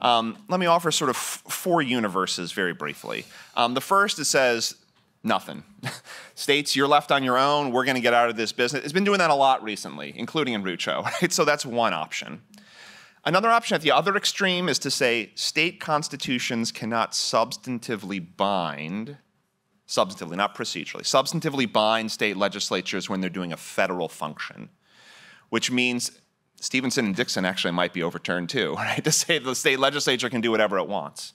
Let me offer sort of 4 universes very briefly. The first, it says nothing. States, you're left on your own. We're going to get out of this business. It's been doing that a lot recently, including in Rucho. Right? So that's one option. Another option at the other extreme is to say state constitutions cannot substantively bind. Substantively, not procedurally, substantively bind state legislatures when they're doing a federal function, which means Stevenson and Dixon actually might be overturned too, right? To say the state legislature can do whatever it wants.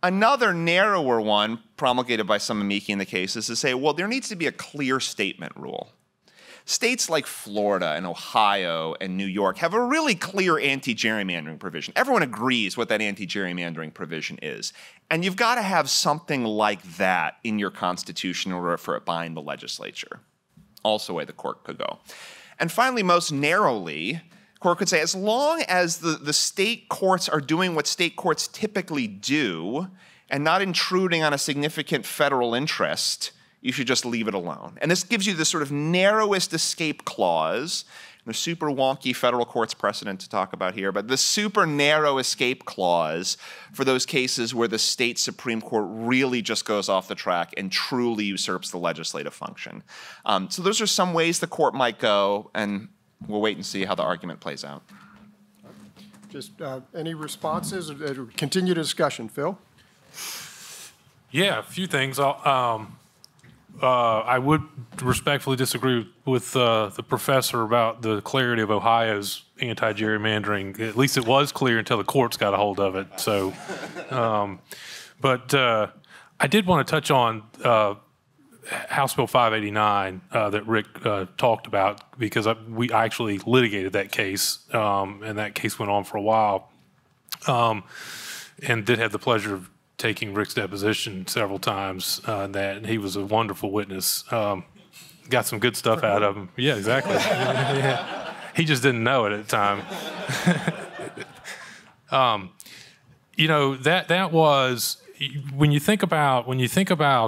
Another narrower one, promulgated by some amici in the case, is to say, well, there needs to be a clear statement rule. States like Florida and Ohio and New York have a really clear anti-gerrymandering provision. Everyone agrees what that anti-gerrymandering provision is. And you've got to have something like that in your constitution in order for it to bind the legislature. Also a way the court could go. And finally, most narrowly, the court could say as long as the state courts are doing what state courts typically do and not intruding on a significant federal interest, you should just leave it alone. And this gives you the sort of narrowest escape clause. There's super wonky federal courts precedent to talk about here, but the super narrow escape clause for those cases where the state Supreme Court really just goes off the track and truly usurps the legislative function. So those are some ways the court might go, and we'll wait and see how the argument plays out. Just any responses or continue discussion, Phil? Yeah, a few things. I would respectfully disagree with the professor about the clarity of Ohio's anti-gerrymandering. At least it was clear until the courts got a hold of it. So, I did want to touch on House Bill 589 that Rick talked about, because we actually litigated that case, and that case went on for a while, and did have the pleasure of taking Rick's deposition several times, and he was a wonderful witness. Got some good stuff out of him. Yeah, exactly. Yeah. He just didn't know it at the time. You know, that was when you think about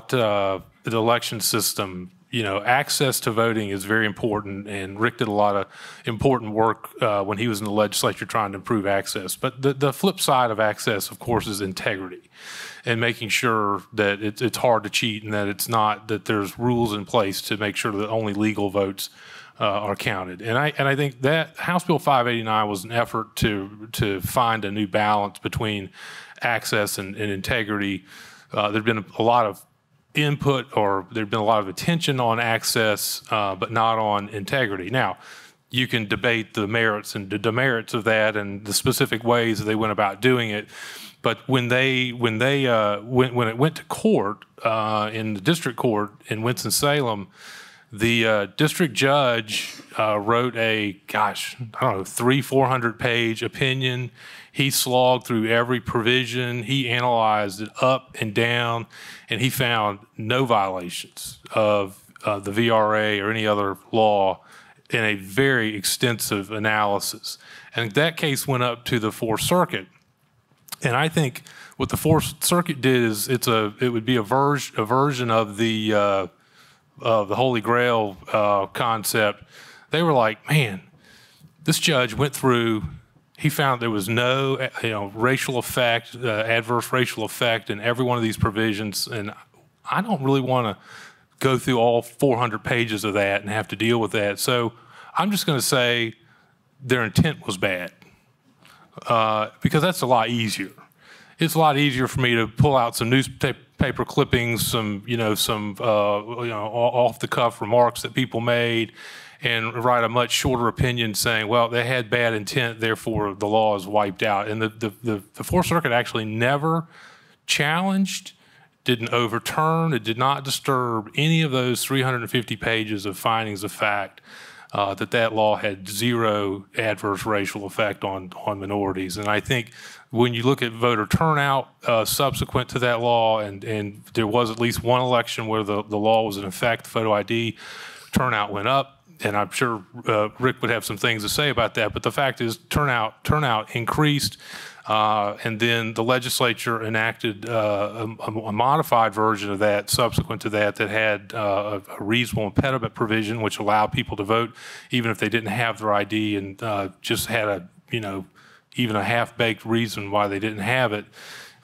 the election system. You know, access to voting is very important, and Rick did a lot of important work when he was in the legislature trying to improve access. But the flip side of access, of course, is integrity, and making sure that it's hard to cheat, and that it's not that there's rules in place to make sure that only legal votes are counted. And I think that House Bill 589 was an effort to find a new balance between access and integrity. There'd been a lot of input, or there'd been a lot of attention on access, but not on integrity. Now, you can debate the merits and the demerits of that and the specific ways that they went about doing it. But when it went to court in the district court in Winston-Salem, The district judge wrote a, gosh, I don't know, 300-400-page opinion. He slogged through every provision. He analyzed it up and down, and he found no violations of the VRA or any other law in a very extensive analysis. And that case went up to the Fourth Circuit. And I think what the Fourth Circuit did is it would be a version of the Holy Grail concept. They were like, man, this judge went through, he found there was no racial effect, adverse racial effect in every one of these provisions, and I don't really want to go through all 400 pages of that and have to deal with that. So I'm just going to say their intent was bad because that's a lot easier. It's a lot easier for me to pull out some newspaper clippings, some off-the-cuff remarks that people made, and write a much shorter opinion saying, well, they had bad intent, therefore the law is wiped out. And the Fourth Circuit actually never challenged, didn't overturn, it did not disturb any of those 350 pages of findings of fact that law had zero adverse racial effect on minorities. And I think when you look at voter turnout subsequent to that law, and there was at least one election where the law was in effect, the photo ID turnout went up. And I'm sure Rick would have some things to say about that. But the fact is turnout increased. And then the legislature enacted a modified version of that subsequent to that that had a reasonable impediment provision, which allowed people to vote even if they didn't have their ID and just had a, even a half-baked reason why they didn't have it.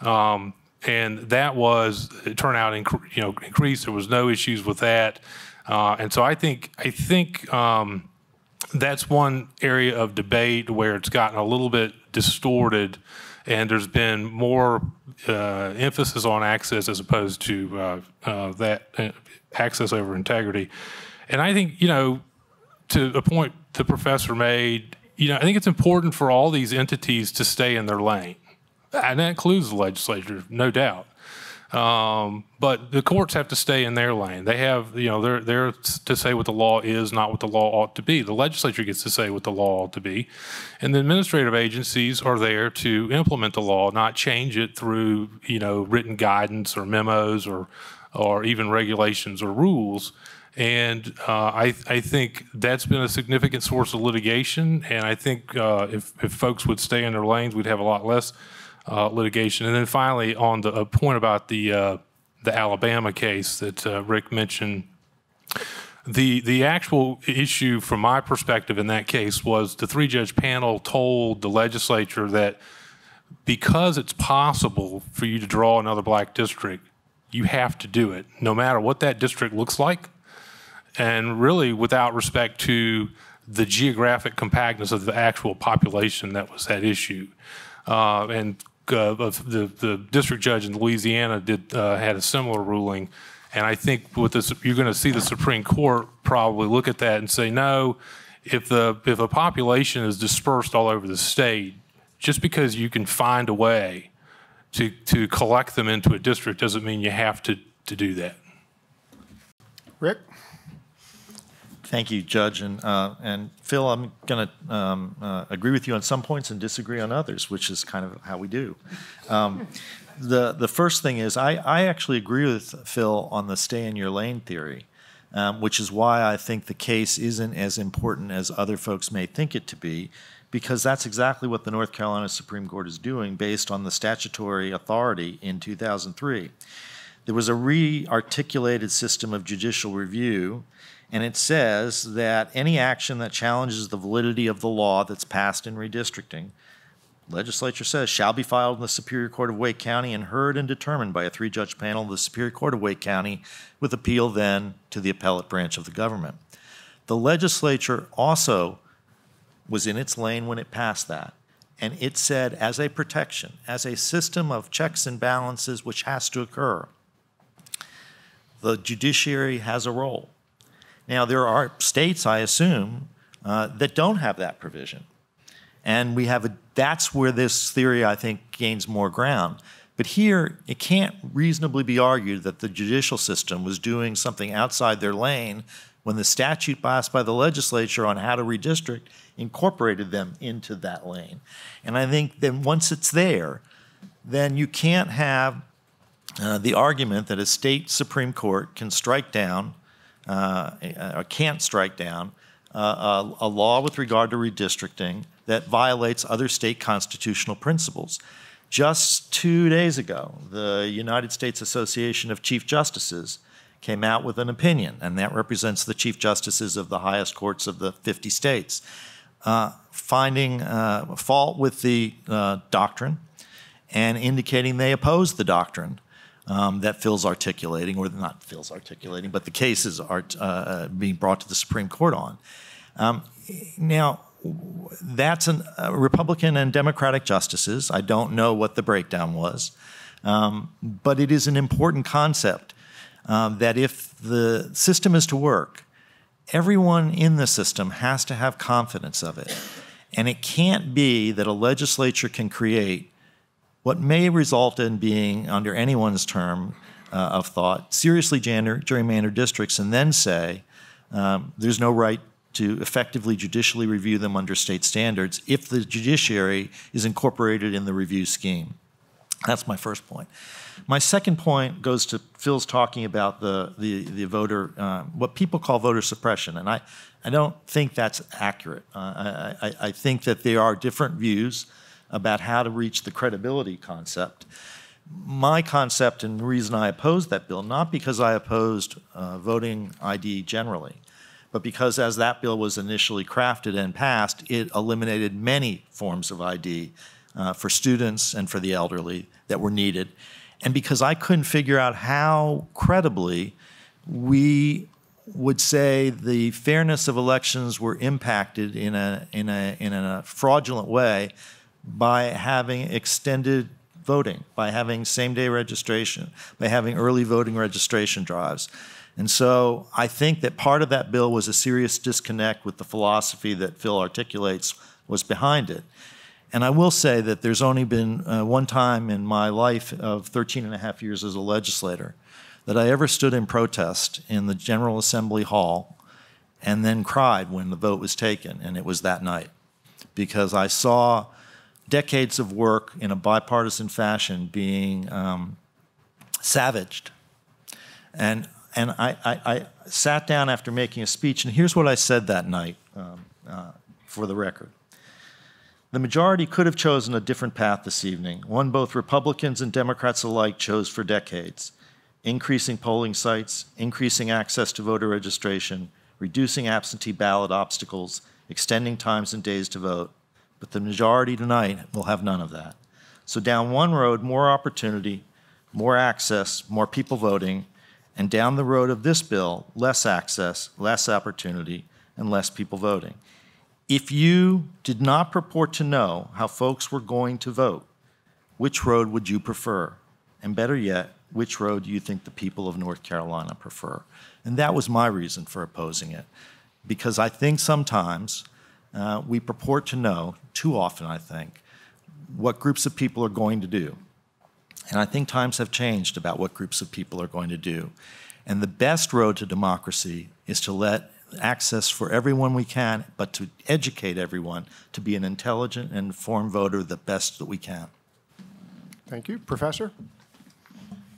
And that was, turnout increased. There was no issues with that. And so I think that's one area of debate where it's gotten a little bit distorted, and there's been more emphasis on access as opposed to access over integrity. And I think, to a point the professor made, I think it's important for all these entities to stay in their lane, and that includes the legislature, no doubt. But the courts have to stay in their lane. They have, they're there to say what the law is, not what the law ought to be. The legislature gets to say what the law ought to be. And the administrative agencies are there to implement the law, not change it through, written guidance or memos or even regulations or rules. And I think that's been a significant source of litigation. And I think if folks would stay in their lanes, we'd have a lot less litigation. And then finally, on the point about the Alabama case that Rick mentioned, the actual issue from my perspective in that case was the three-judge panel told the legislature that because it's possible for you to draw another black district, you have to do it, no matter what that district looks like, and really without respect to the geographic compactness of the actual population that was at issue. The district judge in Louisiana had a similar ruling, and I think with this, you're going to see the Supreme Court probably look at that and say, no, if a population is dispersed all over the state, just because you can find a way to collect them into a district doesn't mean you have to do that. Rick? Thank you, Judge, and Phil, I'm going to agree with you on some points and disagree on others, which is kind of how we do. The first thing is I actually agree with Phil on the stay in your lane theory, which is why I think the case isn't as important as other folks may think it to be, because that's exactly what the North Carolina Supreme Court is doing based on the statutory authority in 2003. There was a re-articulated system of judicial review, and it says that any action that challenges the validity of the law that's passed in redistricting, legislature says, shall be filed in the Superior Court of Wake County and heard and determined by a three-judge panel of the Superior Court of Wake County, with appeal then to the appellate branch of the government. The legislature also was in its lane when it passed that. And it said, as a protection, as a system of checks and balances which has to occur, the judiciary has a role. Now, there are states, I assume, that don't have that provision. And we have that's where this theory, I think, gains more ground. But here, it can't reasonably be argued that the judicial system was doing something outside their lane when the statute passed by the legislature on how to redistrict incorporated them into that lane. And I think then once it's there, then you can't have the argument that a state Supreme Court can strike down, or can't strike down, a law with regard to redistricting that violates other state constitutional principles. Just 2 days ago, the United States Association of Chief Justices came out with an opinion, and that represents the chief justices of the highest courts of the 50 states, finding fault with the doctrine and indicating they oppose the doctrine that Phil's articulating, or not Phil's articulating, but the cases are being brought to the Supreme Court on. Now, that's Republican and Democratic justices. I don't know what the breakdown was, but it is an important concept that if the system is to work, everyone in the system has to have confidence of it. And it can't be that a legislature can create what may result in being, under anyone's term of thought, seriously gerrymandered districts and then say there's no right to effectively judicially review them under state standards if the judiciary is incorporated in the review scheme. That's my first point. My second point goes to Phil's talking about the voter, what people call voter suppression, and I don't think that's accurate. I think that there are different views about how to reach the credibility concept. My concept and the reason I opposed that bill, not because I opposed voting ID generally, but because as that bill was initially crafted and passed, it eliminated many forms of ID for students and for the elderly that were needed. And because I couldn't figure out how credibly we would say the fairness of elections were impacted in a fraudulent way by having extended voting, by having same-day registration, by having early voting registration drives. And so I think that part of that bill was a serious disconnect with the philosophy that Phil articulates was behind it. And I will say that there's only been one time in my life of 13 and a half years as a legislator that I ever stood in protest in the General Assembly Hall and then cried when the vote was taken, and it was that night. Because I saw decades of work in a bipartisan fashion being savaged. And I sat down after making a speech, and here's what I said that night for the record. The majority could have chosen a different path this evening, one both Republicans and Democrats alike chose for decades: increasing polling sites, increasing access to voter registration, reducing absentee ballot obstacles, extending times and days to vote. But the majority tonight will have none of that. So down one road, more opportunity, more access, more people voting, and down the road of this bill, less access, less opportunity, and less people voting. If you did not purport to know how folks were going to vote, which road would you prefer? And better yet, which road do you think the people of North Carolina prefer? And that was my reason for opposing it, because I think sometimes we purport to know, too often I think, what groups of people are going to do. And I think times have changed about what groups of people are going to do. And the best road to democracy is to let access for everyone we can, but to educate everyone to be an intelligent and informed voter the best that we can. Thank you. Professor?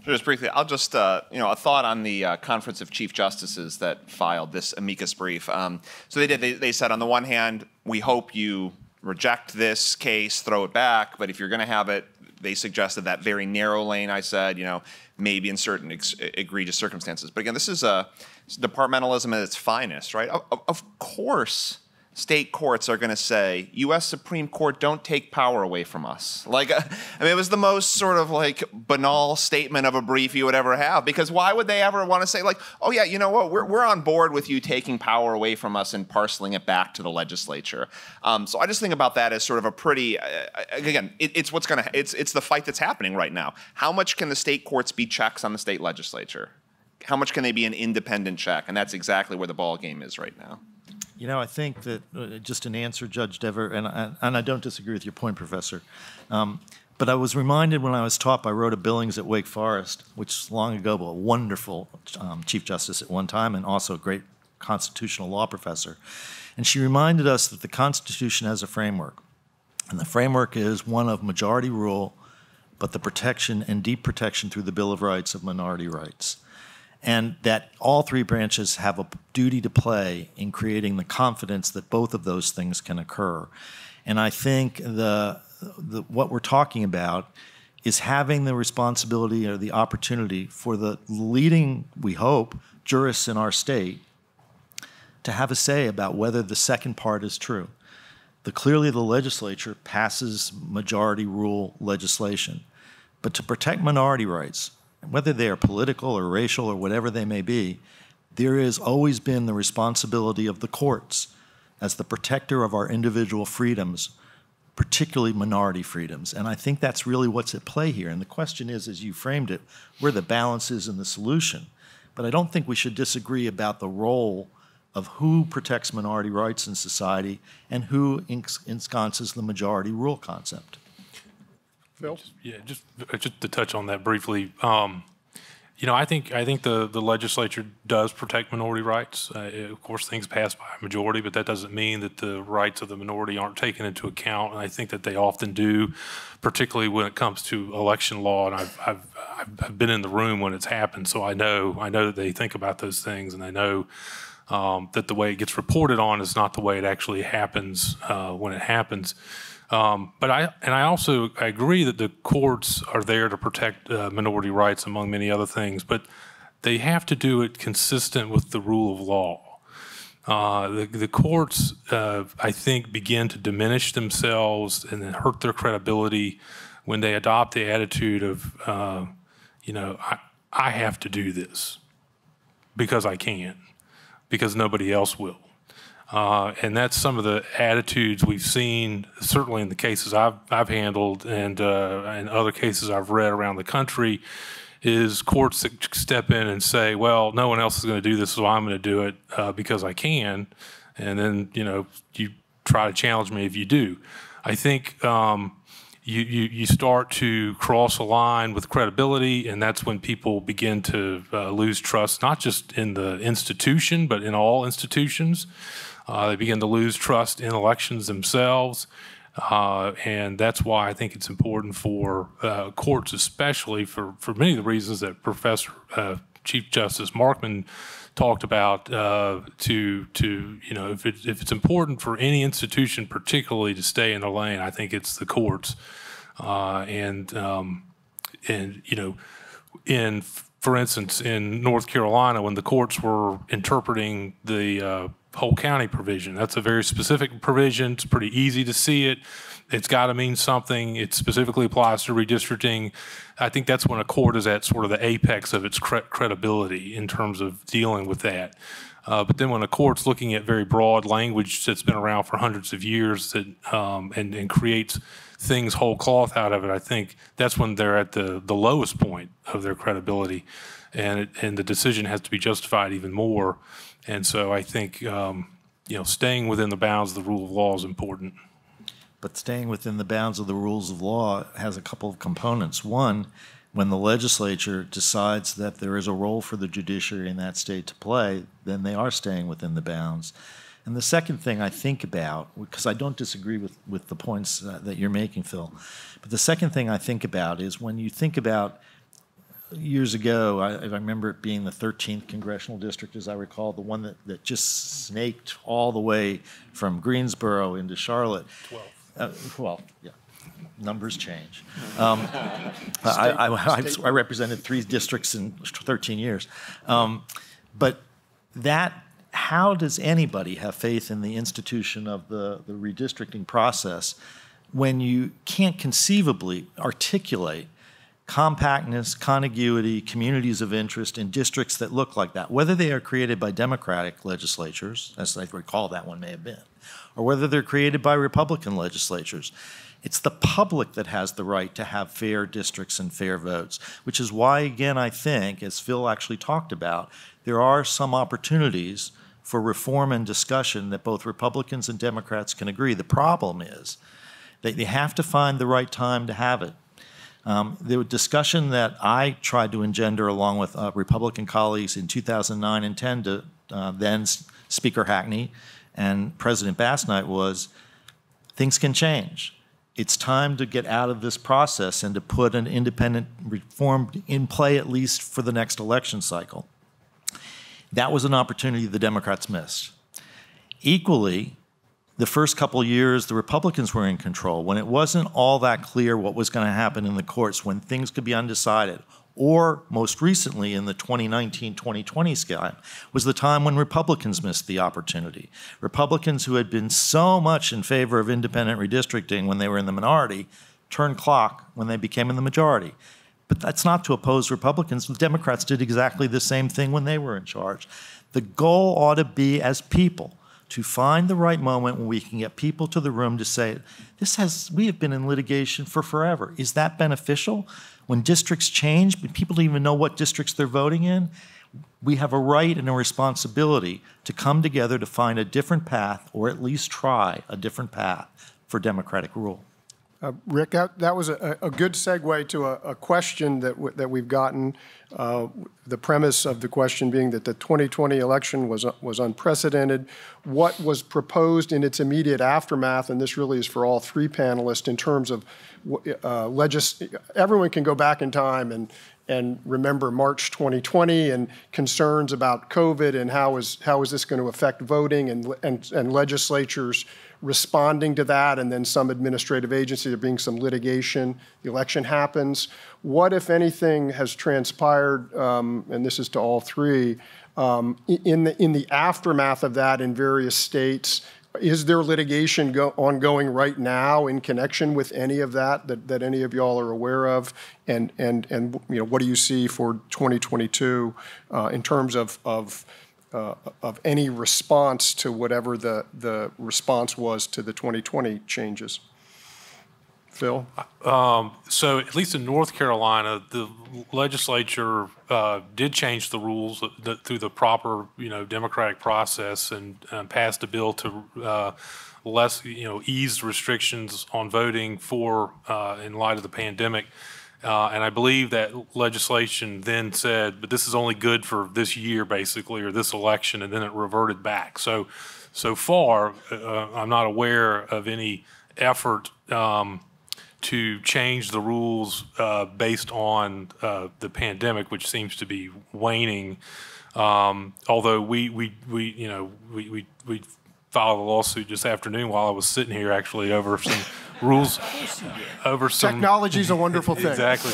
Just briefly, I'll just, a thought on the Conference of Chief Justices that filed this amicus brief. So they said, on the one hand, we hope you reject this case, throw it back, but if you're going to have it, they suggested that very narrow lane I said, maybe in certain egregious circumstances. But again, this is departmentalism at its finest, right? Of course, state courts are going to say, U.S. Supreme Court, don't take power away from us. Like, I mean, it was the most sort of like banal statement of a brief you would ever have, because why would they ever want to say like, oh yeah, you know what, we're on board with you taking power away from us and parceling it back to the legislature. So I just think about that as sort of a pretty, again, it's what's going to, it's the fight that's happening right now. How much can the state courts be checks on the state legislature? How much can they be an independent check? And that's exactly where the ball game is right now. You know, I think that just in answer, Judge Dever, and I don't disagree with your point, Professor, But I was reminded when I was taught by Rhoda Billings at Wake Forest, which is long ago, but a wonderful Chief Justice at one time and also a great constitutional law professor. And she reminded us that the Constitution has a framework. And the framework is one of majority rule, but the protection and deep protection through the Bill of Rights of minority rights. And that all three branches have a duty to play in creating the confidence that both of those things can occur. And I think what we're talking about is having the responsibility or the opportunity for the leading, we hope, jurists in our state to have a say about whether the second part is true. Clearly the legislature passes majority rule legislation, but to protect minority rights, whether they are political or racial or whatever they may be, there has always been the responsibility of the courts as the protector of our individual freedoms, particularly minority freedoms. And I think that's really what's at play here. And the question is, as you framed it, where the balance is in the solution. But I don't think we should disagree about the role of who protects minority rights in society and who ensconces the majority rule concept. Phil? Yeah, just to touch on that briefly, you know, I think the legislature does protect minority rights. Of course, things pass by a majority, but that doesn't mean that the rights of the minority aren't taken into account, and I think that they often do, particularly when it comes to election law. And I've been in the room when it's happened, so I know that they think about those things, and I know that the way it gets reported on is not the way it actually happens when it happens. But I agree that the courts are there to protect minority rights, among many other things, but they have to do it consistent with the rule of law. The courts, I think, begin to diminish themselves and then hurt their credibility when they adopt the attitude of, you know, I have to do this because I can. Because nobody else will. And that's some of the attitudes we've seen, certainly in the cases I've handled and other cases I've read around the country, is courts that step in and say, well, no one else is gonna do this, so I'm gonna do it because I can, and then, you know, you try to challenge me if you do. I think you start to cross a line with credibility, and that's when people begin to lose trust, not just in the institution, but in all institutions. They begin to lose trust in elections themselves, and that's why I think it's important for courts, especially for many of the reasons that Professor Chief Justice Markman talked about, you know, if it's important for any institution particularly to stay in the lane, I think it's the courts. And you know, for instance, in North Carolina, when the courts were interpreting the whole county provision, that's a very specific provision. It's pretty easy to see it. It's got to mean something. It specifically applies to redistricting. I think that's when a court is at sort of the apex of its credibility in terms of dealing with that. But then when a court's looking at very broad language that's been around for hundreds of years that, and creates things whole cloth out of it, I think that's when they're at the lowest point of their credibility. And the decision has to be justified even more. And so I think you know, staying within the bounds of the rule of law is important. But staying within the bounds of the rules of law has a couple of components. One, when the legislature decides that there is a role for the judiciary in that state to play, then they are staying within the bounds. And the second thing I think about, because I don't disagree with the points that you're making, Phil, but the second thing I think about is when you think about years ago, I remember it being the 13th Congressional District, as I recall, the one that just snaked all the way from Greensboro into Charlotte. 12. Well, yeah, numbers change. I represented 3 districts in 13 years. But that, how does anybody have faith in the institution of the redistricting process when you can't conceivably articulate compactness, contiguity, communities of interest in districts that look like that, whether they are created by Democratic legislatures, as I recall that one may have been, or whether they're created by Republican legislatures. It's the public that has the right to have fair districts and fair votes, which is why, again, I think, as Phil actually talked about, there are some opportunities for reform and discussion that both Republicans and Democrats can agree. The problem is that they have to find the right time to have it. The discussion that I tried to engender along with Republican colleagues in 2009 and 10 to then Speaker Hackney and President Bass Knight was things can change. It's time to get out of this process and to put an independent reform in play, at least for the next election cycle. That was an opportunity the Democrats missed. Equally, the first couple years, the Republicans were in control when it wasn't all that clear what was going to happen in the courts, when things could be undecided. Or most recently in the 2019-2020 scheme was the time when Republicans missed the opportunity. Republicans who had been so much in favor of independent redistricting when they were in the minority turned clock when they became in the majority. But that's not to oppose Republicans. The Democrats did exactly the same thing when they were in charge. The goal ought to be as people to find the right moment when we can get people to the room to say, we have been in litigation for forever. Is that beneficial? When districts change, but people don't even know what districts they're voting in, we have a right and a responsibility to come together to find a different path, or at least try a different path for democratic rule. Rick, that was a good segue to a question that we've gotten. The premise of the question being that the 2020 election was unprecedented. What was proposed in its immediate aftermath, and this really is for all three panelists in terms of everyone can go back in time and remember March 2020 and concerns about COVID and how is this going to affect voting and legislatures responding to that, and then some administrative agency, there being some litigation, the election happens. What, if anything, has transpired, and this is to all three, in the aftermath of that in various states? Is there litigation ongoing right now in connection with any of that any of y'all are aware of? And you know, what do you see for 2022 in terms of any response to whatever the response was to the 2020 changes? Phil? So at least in North Carolina, the legislature did change the rules through the proper, democratic process and passed a bill to ease restrictions on voting for in light of the pandemic. And I believe that legislation then said, but this is only good for this year, basically, or this election, and then it reverted back. So far, I'm not aware of any effort to change the rules based on the pandemic, which seems to be waning. Although we filed a lawsuit this afternoon while I was sitting here, actually, over some rules, over some technology's a wonderful thing. Exactly,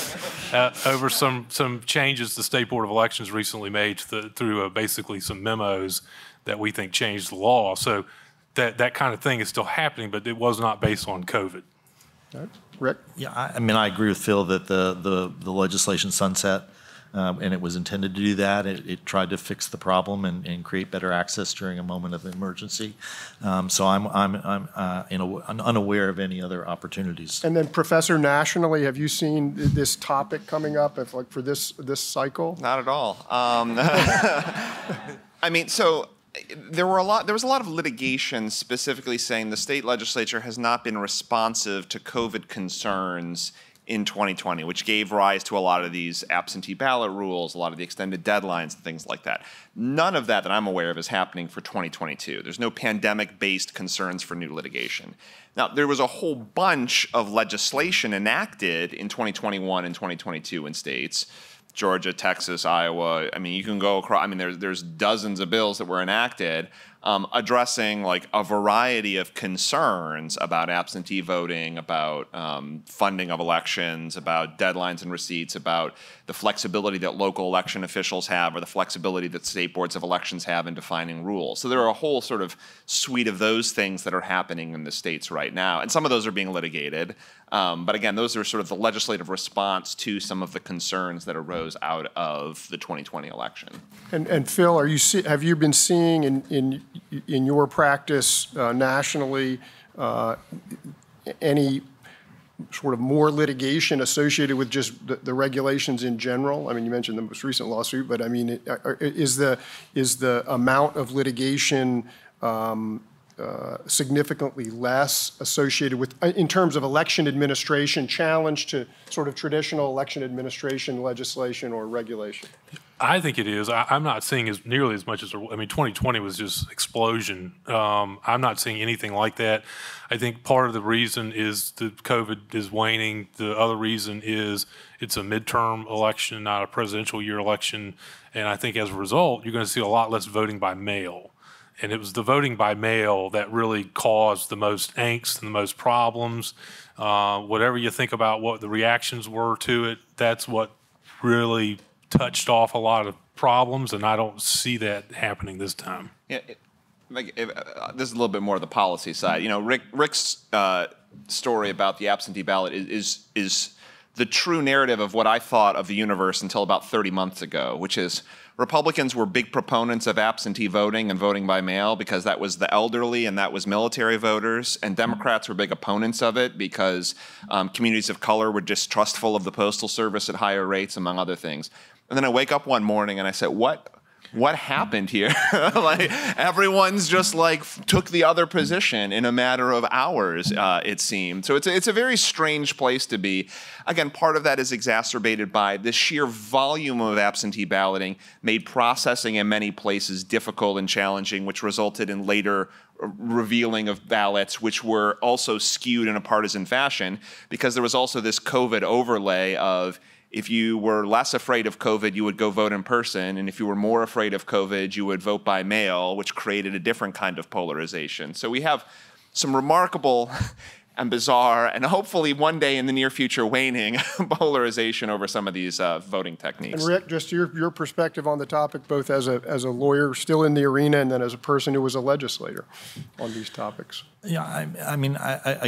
over some changes the State Board of Elections recently made through basically some memos that we think changed the law. So that kind of thing is still happening, but it was not based on COVID. Right. Rick? Yeah, I mean, I agree with Phil that the legislation sunset. And it was intended to do that. It tried to fix the problem and create better access during a moment of emergency. So I'm unaware of any other opportunities. And then, Professor, nationally, have you seen this topic coming up for this cycle? Not at all. I mean, so there was a lot of litigation specifically saying the state legislature has not been responsive to COVID concerns in 2020, which gave rise to a lot of these absentee ballot rules, a lot of the extended deadlines, and things like that. None of that I'm aware of is happening for 2022. There's no pandemic-based concerns for new litigation. Now, there was a whole bunch of legislation enacted in 2021 and 2022 in states, Georgia, Texas, Iowa. I mean, you can go across, I mean, there's dozens of bills that were enacted addressing like a variety of concerns about absentee voting, about funding of elections, about deadlines and receipts, about the flexibility that local election officials have or the flexibility that state boards of elections have in defining rules. So there are a whole sort of suite of those things that are happening in the states right now. And some of those are being litigated. But again, those are sort of the legislative response to some of the concerns that arose out of the 2020 election. And Phil, have you been seeing in your practice nationally, any sort of more litigation associated with just the regulations in general? I mean, you mentioned the most recent lawsuit, but I mean, is the amount of litigation significantly less associated with, in terms of election administration, challenge to sort of traditional election administration legislation or regulation? I think it is. I'm not seeing as nearly as much as, I mean, 2020 was just explosion. I'm not seeing anything like that. I think part of the reason is that COVID is waning. The other reason is it's a midterm election, not a presidential year election. And I think as a result, you're going to see a lot less voting by mail. And it was the voting by mail that really caused the most angst and the most problems. Whatever you think about what the reactions were to it, that's what really touched off a lot of problems, and I don't see that happening this time. Yeah, this is a little bit more of the policy side. You know, Rick's story about the absentee ballot is the true narrative of what I thought of the universe until about 30 months ago, which is Republicans were big proponents of absentee voting and voting by mail because that was the elderly and that was military voters, and Democrats were big opponents of it because communities of color were distrustful of the Postal Service at higher rates, among other things. And then I wake up one morning and I said, what happened here? Like, everyone's just like took the other position in a matter of hours, it seemed. So it's a very strange place to be. Again, part of that is exacerbated by the sheer volume of absentee balloting made processing in many places difficult and challenging, which resulted in later revealing of ballots, which were also skewed in a partisan fashion because there was also this COVID overlay of, if you were less afraid of COVID, you would go vote in person. And if you were more afraid of COVID, you would vote by mail, which created a different kind of polarization. So we have some remarkable and bizarre, and hopefully one day in the near future, waning polarization over some of these voting techniques. And Rick, just your perspective on the topic, both as a lawyer still in the arena and then as a person who was a legislator on these topics. Yeah, I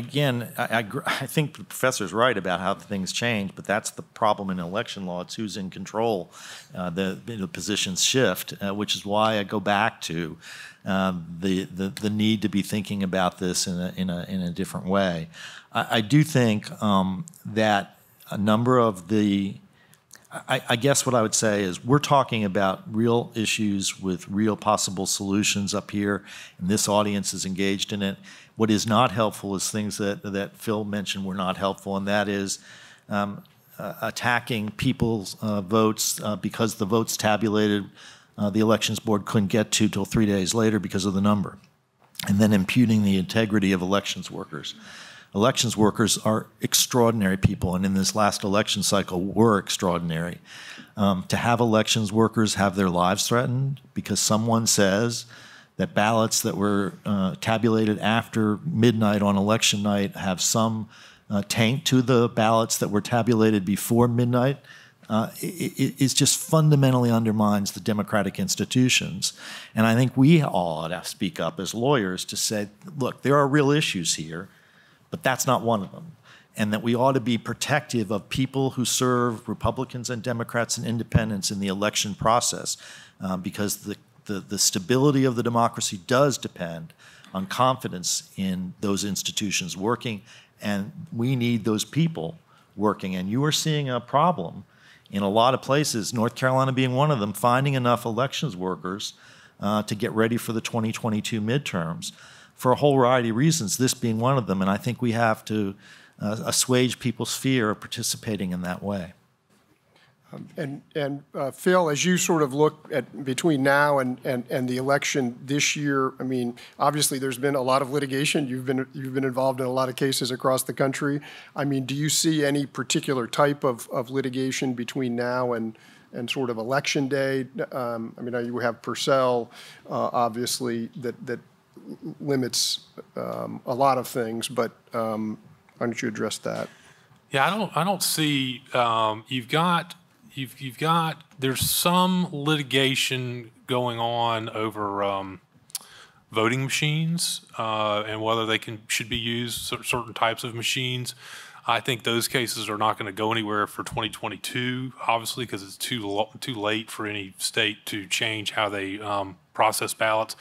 think the professor's right about how things change, but that's the problem in election law. It's who's in control. The positions shift, which is why I go back to the need to be thinking about this in a different way. I do think that a number of the, I guess what I would say is we're talking about real issues with real possible solutions up here, and this audience is engaged in it. What is not helpful is things that Phil mentioned were not helpful, and that is attacking people's votes because the votes tabulated the elections board couldn't get to till 3 days later because of the number, and then imputing the integrity of elections workers. Elections workers are extraordinary people, and in this last election cycle were extraordinary. To have elections workers have their lives threatened because someone says that ballots that were tabulated after midnight on election night have some taint to the ballots that were tabulated before midnight, it just fundamentally undermines the democratic institutions. And I think we all ought to speak up as lawyers to say, look, there are real issues here, but that's not one of them. And that we ought to be protective of people who serve Republicans and Democrats and independents in the election process, because the stability of the democracy does depend on confidence in those institutions working, and we need those people working. And you are seeing a problem in a lot of places, North Carolina being one of them, finding enough elections workers to get ready for the 2022 midterms for a whole variety of reasons, this being one of them. And I think we have to assuage people's fear of participating in that way. Phil, as you sort of look at between now and the election this year, I mean, obviously there's been a lot of litigation. You've been involved in a lot of cases across the country. I mean, do you see any particular type of litigation between now and sort of election day? I mean, you have Purcell, obviously, that limits a lot of things, but why don't you address that? Yeah, I don't see. You've got there's some litigation going on over voting machines and whether they should be used, certain types of machines. I think those cases are not going to go anywhere for 2022, obviously, because it's too late for any state to change how they process ballots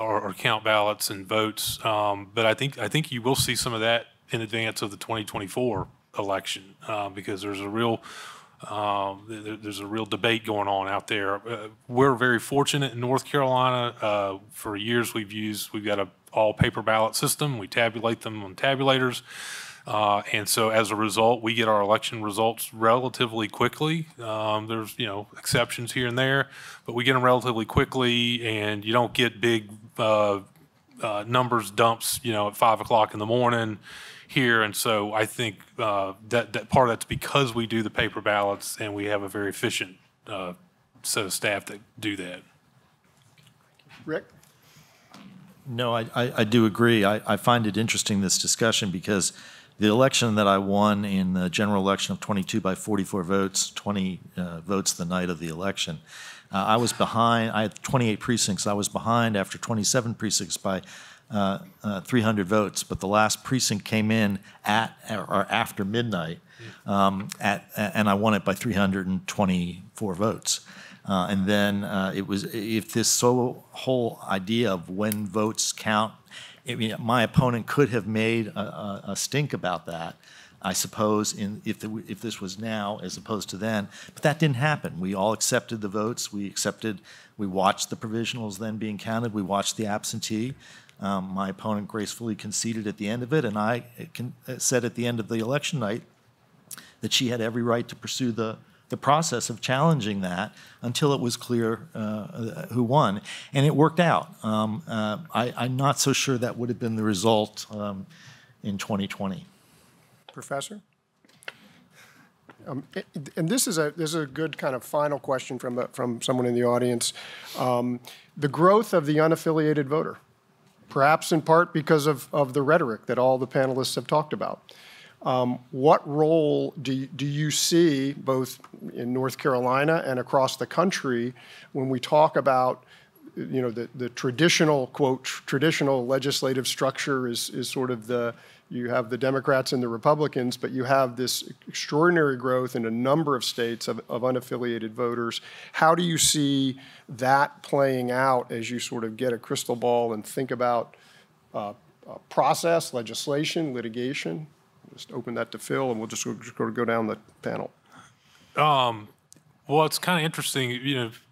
or count ballots and votes. But I think you will see some of that in advance of the 2024 election because there's a real debate going on out there. We're very fortunate in North Carolina. For years we've got a all paper ballot system. We tabulate them on tabulators. And so as a result, we get our election results relatively quickly. There's, exceptions here and there, but we get them relatively quickly, and you don't get big numbers dumps, at 5 o'clock in the morning here. And so I think that part of that's because we do the paper ballots, and we have a very efficient set of staff that do that. Rick? No, I do agree. I find it interesting, this discussion, because the election that I won in the general election of 22 by 44 votes, 20 votes the night of the election, I was behind. I had 28 precincts. I was behind after 27 precincts by 300 votes, but the last precinct came in at or after midnight, and I won it by 324 votes. And then it was, if this whole idea of when votes count, my opponent could have made a stink about that, I suppose, if this was now as opposed to then. But that didn't happen. We all accepted the votes. We watched the provisionals then being counted. We watched the absentee. My opponent gracefully conceded at the end of it, and I said at the end of the election night that she had every right to pursue the process of challenging that until it was clear who won. And it worked out. I'm not so sure that would have been the result in 2020. Professor? And this is a good kind of final question from someone in the audience. The growth of the unaffiliated voter, perhaps in part because of the rhetoric that all the panelists have talked about. What role do you see, both in North Carolina and across the country, when we talk about, the traditional, quote, traditional legislative structure is sort of the, you have the Democrats and the Republicans, but you have this extraordinary growth in a number of states of unaffiliated voters. How do you see that playing out as you sort of get a crystal ball and think about process, legislation, litigation? Just open that to Phil, and we'll just go down the panel. Well, it's kind of interesting,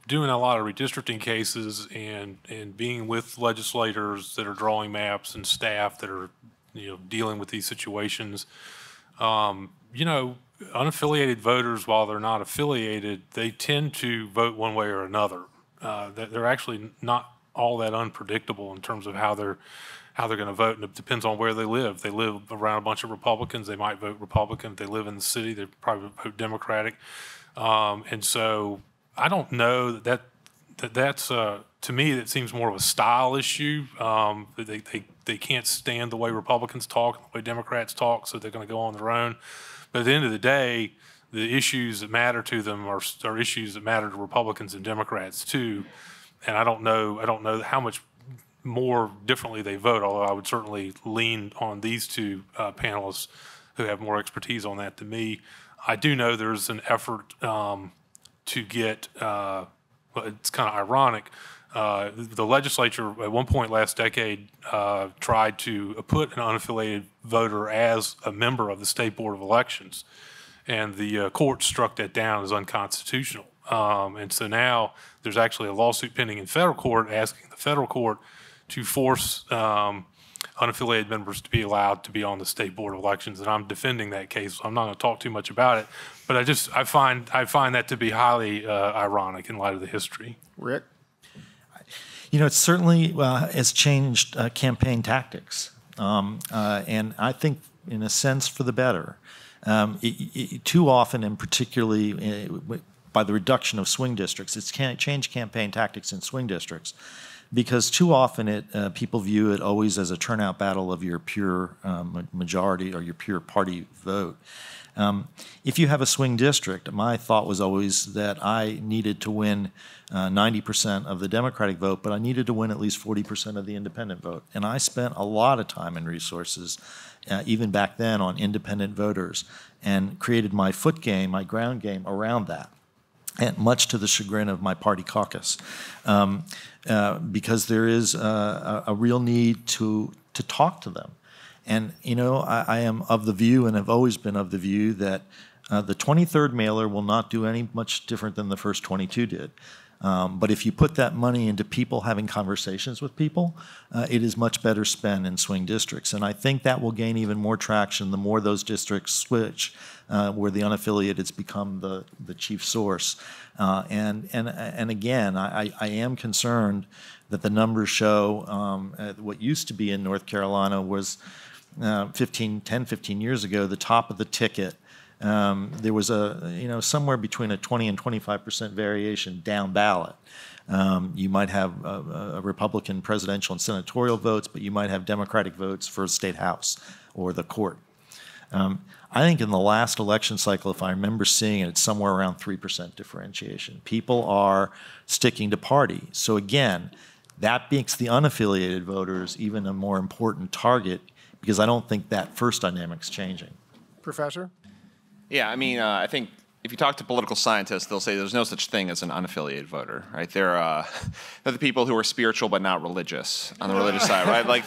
doing a lot of redistricting cases and being with legislators that are drawing maps and staff that are, dealing with these situations. Unaffiliated voters, while they're not affiliated, they tend to vote one way or another. They're actually not all that unpredictable in terms of how they're going to vote, and it depends on where they live. They live around a bunch of Republicans, they might vote Republican. If they live in the city, they probably vote Democratic. And so I don't know that's, to me, that seems more of a style issue. They can't stand the way Republicans talk, the way Democrats talk, so they're going to go on their own. But at the end of the day, the issues that matter to them are issues that matter to Republicans and Democrats too. And I don't know how much more differently they vote, although I would certainly lean on these two panelists who have more expertise on that than me. I do know there's an effort to get, it's kind of ironic, the legislature at one point last decade tried to put an unaffiliated voter as a member of the State Board of Elections, and the court struck that down as unconstitutional. And so now there's actually a lawsuit pending in federal court asking the federal court to force unaffiliated members to be allowed to be on the State Board of Elections, and I'm defending that case. So I'm not going to talk too much about it, but I find that to be highly ironic in light of the history. Rick, it certainly has changed campaign tactics, and I think in a sense for the better. Too often, and particularly by the reduction of swing districts, it's changed campaign tactics in swing districts. Because too often people view it always as a turnout battle of your pure majority or your pure party vote. If you have a swing district, my thought was always that I needed to win 90% of the Democratic vote, but I needed to win at least 40% of the independent vote. And I spent a lot of time and resources, even back then, on independent voters and created my foot game, my ground game around that. And much to the chagrin of my party caucus, because there is a real need to talk to them. And, I am of the view, and have always been of the view, that the 23rd mailer will not do any much different than the first 22 did. But if you put that money into people having conversations with people, it is much better spent in swing districts. And I think that will gain even more traction the more those districts switch, where the unaffiliateds become the chief source. And again, I am concerned that the numbers show what used to be in North Carolina was 10, 15 years ago, the top of the ticket. There was somewhere between a 20 and 25% variation down ballot. You might have a Republican presidential and senatorial votes, but you might have Democratic votes for state house or the court. I think in the last election cycle, if I remember seeing it, it's somewhere around 3% differentiation. People are sticking to party. So again, that makes the unaffiliated voters even a more important target, because I don't think that first dynamic's changing. Professor? Yeah, I mean, I think if you talk to political scientists, they'll say there's no such thing as an unaffiliated voter, right? They're the people who are spiritual but not religious, on the religious side, right? Like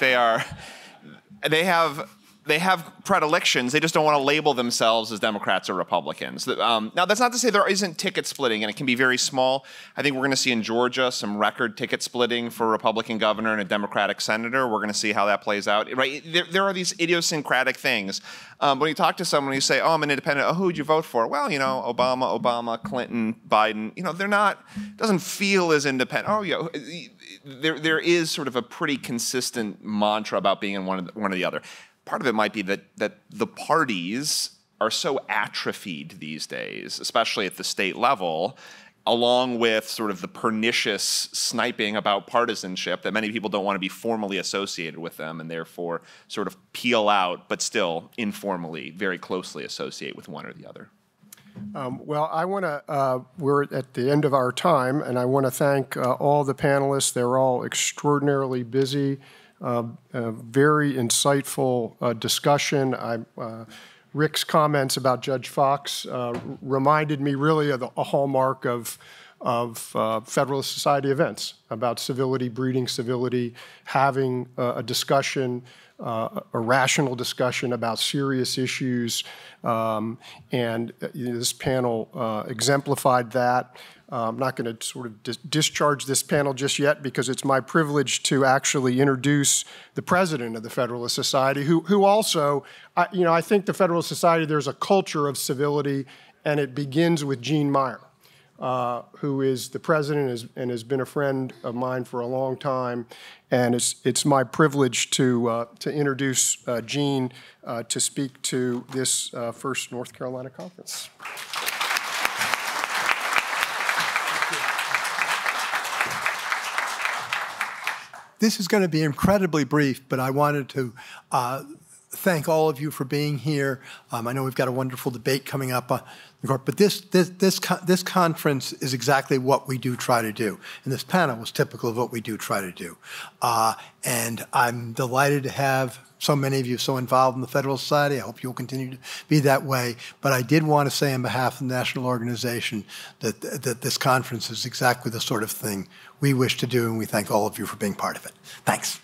they have predilections, they just don't want to label themselves as Democrats or Republicans. Now, that's not to say there isn't ticket splitting, and it can be very small. I think we're going to see in Georgia some record ticket splitting for a Republican governor and a Democratic senator. We're going to see how that plays out. Right? There are these idiosyncratic things. When you talk to someone, you say, oh, I'm an independent. Oh, who would you vote for? Well, you know, Obama, Clinton, Biden. You know, they're not, doesn't feel as independent. Oh, yeah. There is sort of a pretty consistent mantra about being in one or the other. Part of it might be that the parties are so atrophied these days, especially at the state level, along with sort of the pernicious sniping about partisanship, that many people don't want to be formally associated with them and therefore sort of peel out, but still informally very closely associate with one or the other. Well, I want to, we're at the end of our time, and I want to thank all the panelists. They're all extraordinarily busy. Very insightful discussion. Rick's comments about Judge Fox reminded me really of a hallmark of Federalist Society events about civility, breeding civility, having a discussion, a rational discussion about serious issues, and this panel exemplified that. I'm not going to sort of discharge this panel just yet, because it's my privilege to actually introduce the president of the Federalist Society, who also, I think the Federalist Society, there's a culture of civility, and it begins with Gene Meyer, who is the president and has been a friend of mine for a long time. And it's my privilege to introduce Gene to speak to this first North Carolina conference. This is going to be incredibly brief, but I wanted to thank all of you for being here. I know we've got a wonderful debate coming up, but this conference is exactly what we do try to do, and this panel was typical of what we do try to do. And I'm delighted to have so many of you so involved in the Federalist Society. I hope you'll continue to be that way. But I did want to say on behalf of the national organization that this conference is exactly the sort of thing we wish to do, and we thank all of you for being part of it. Thanks.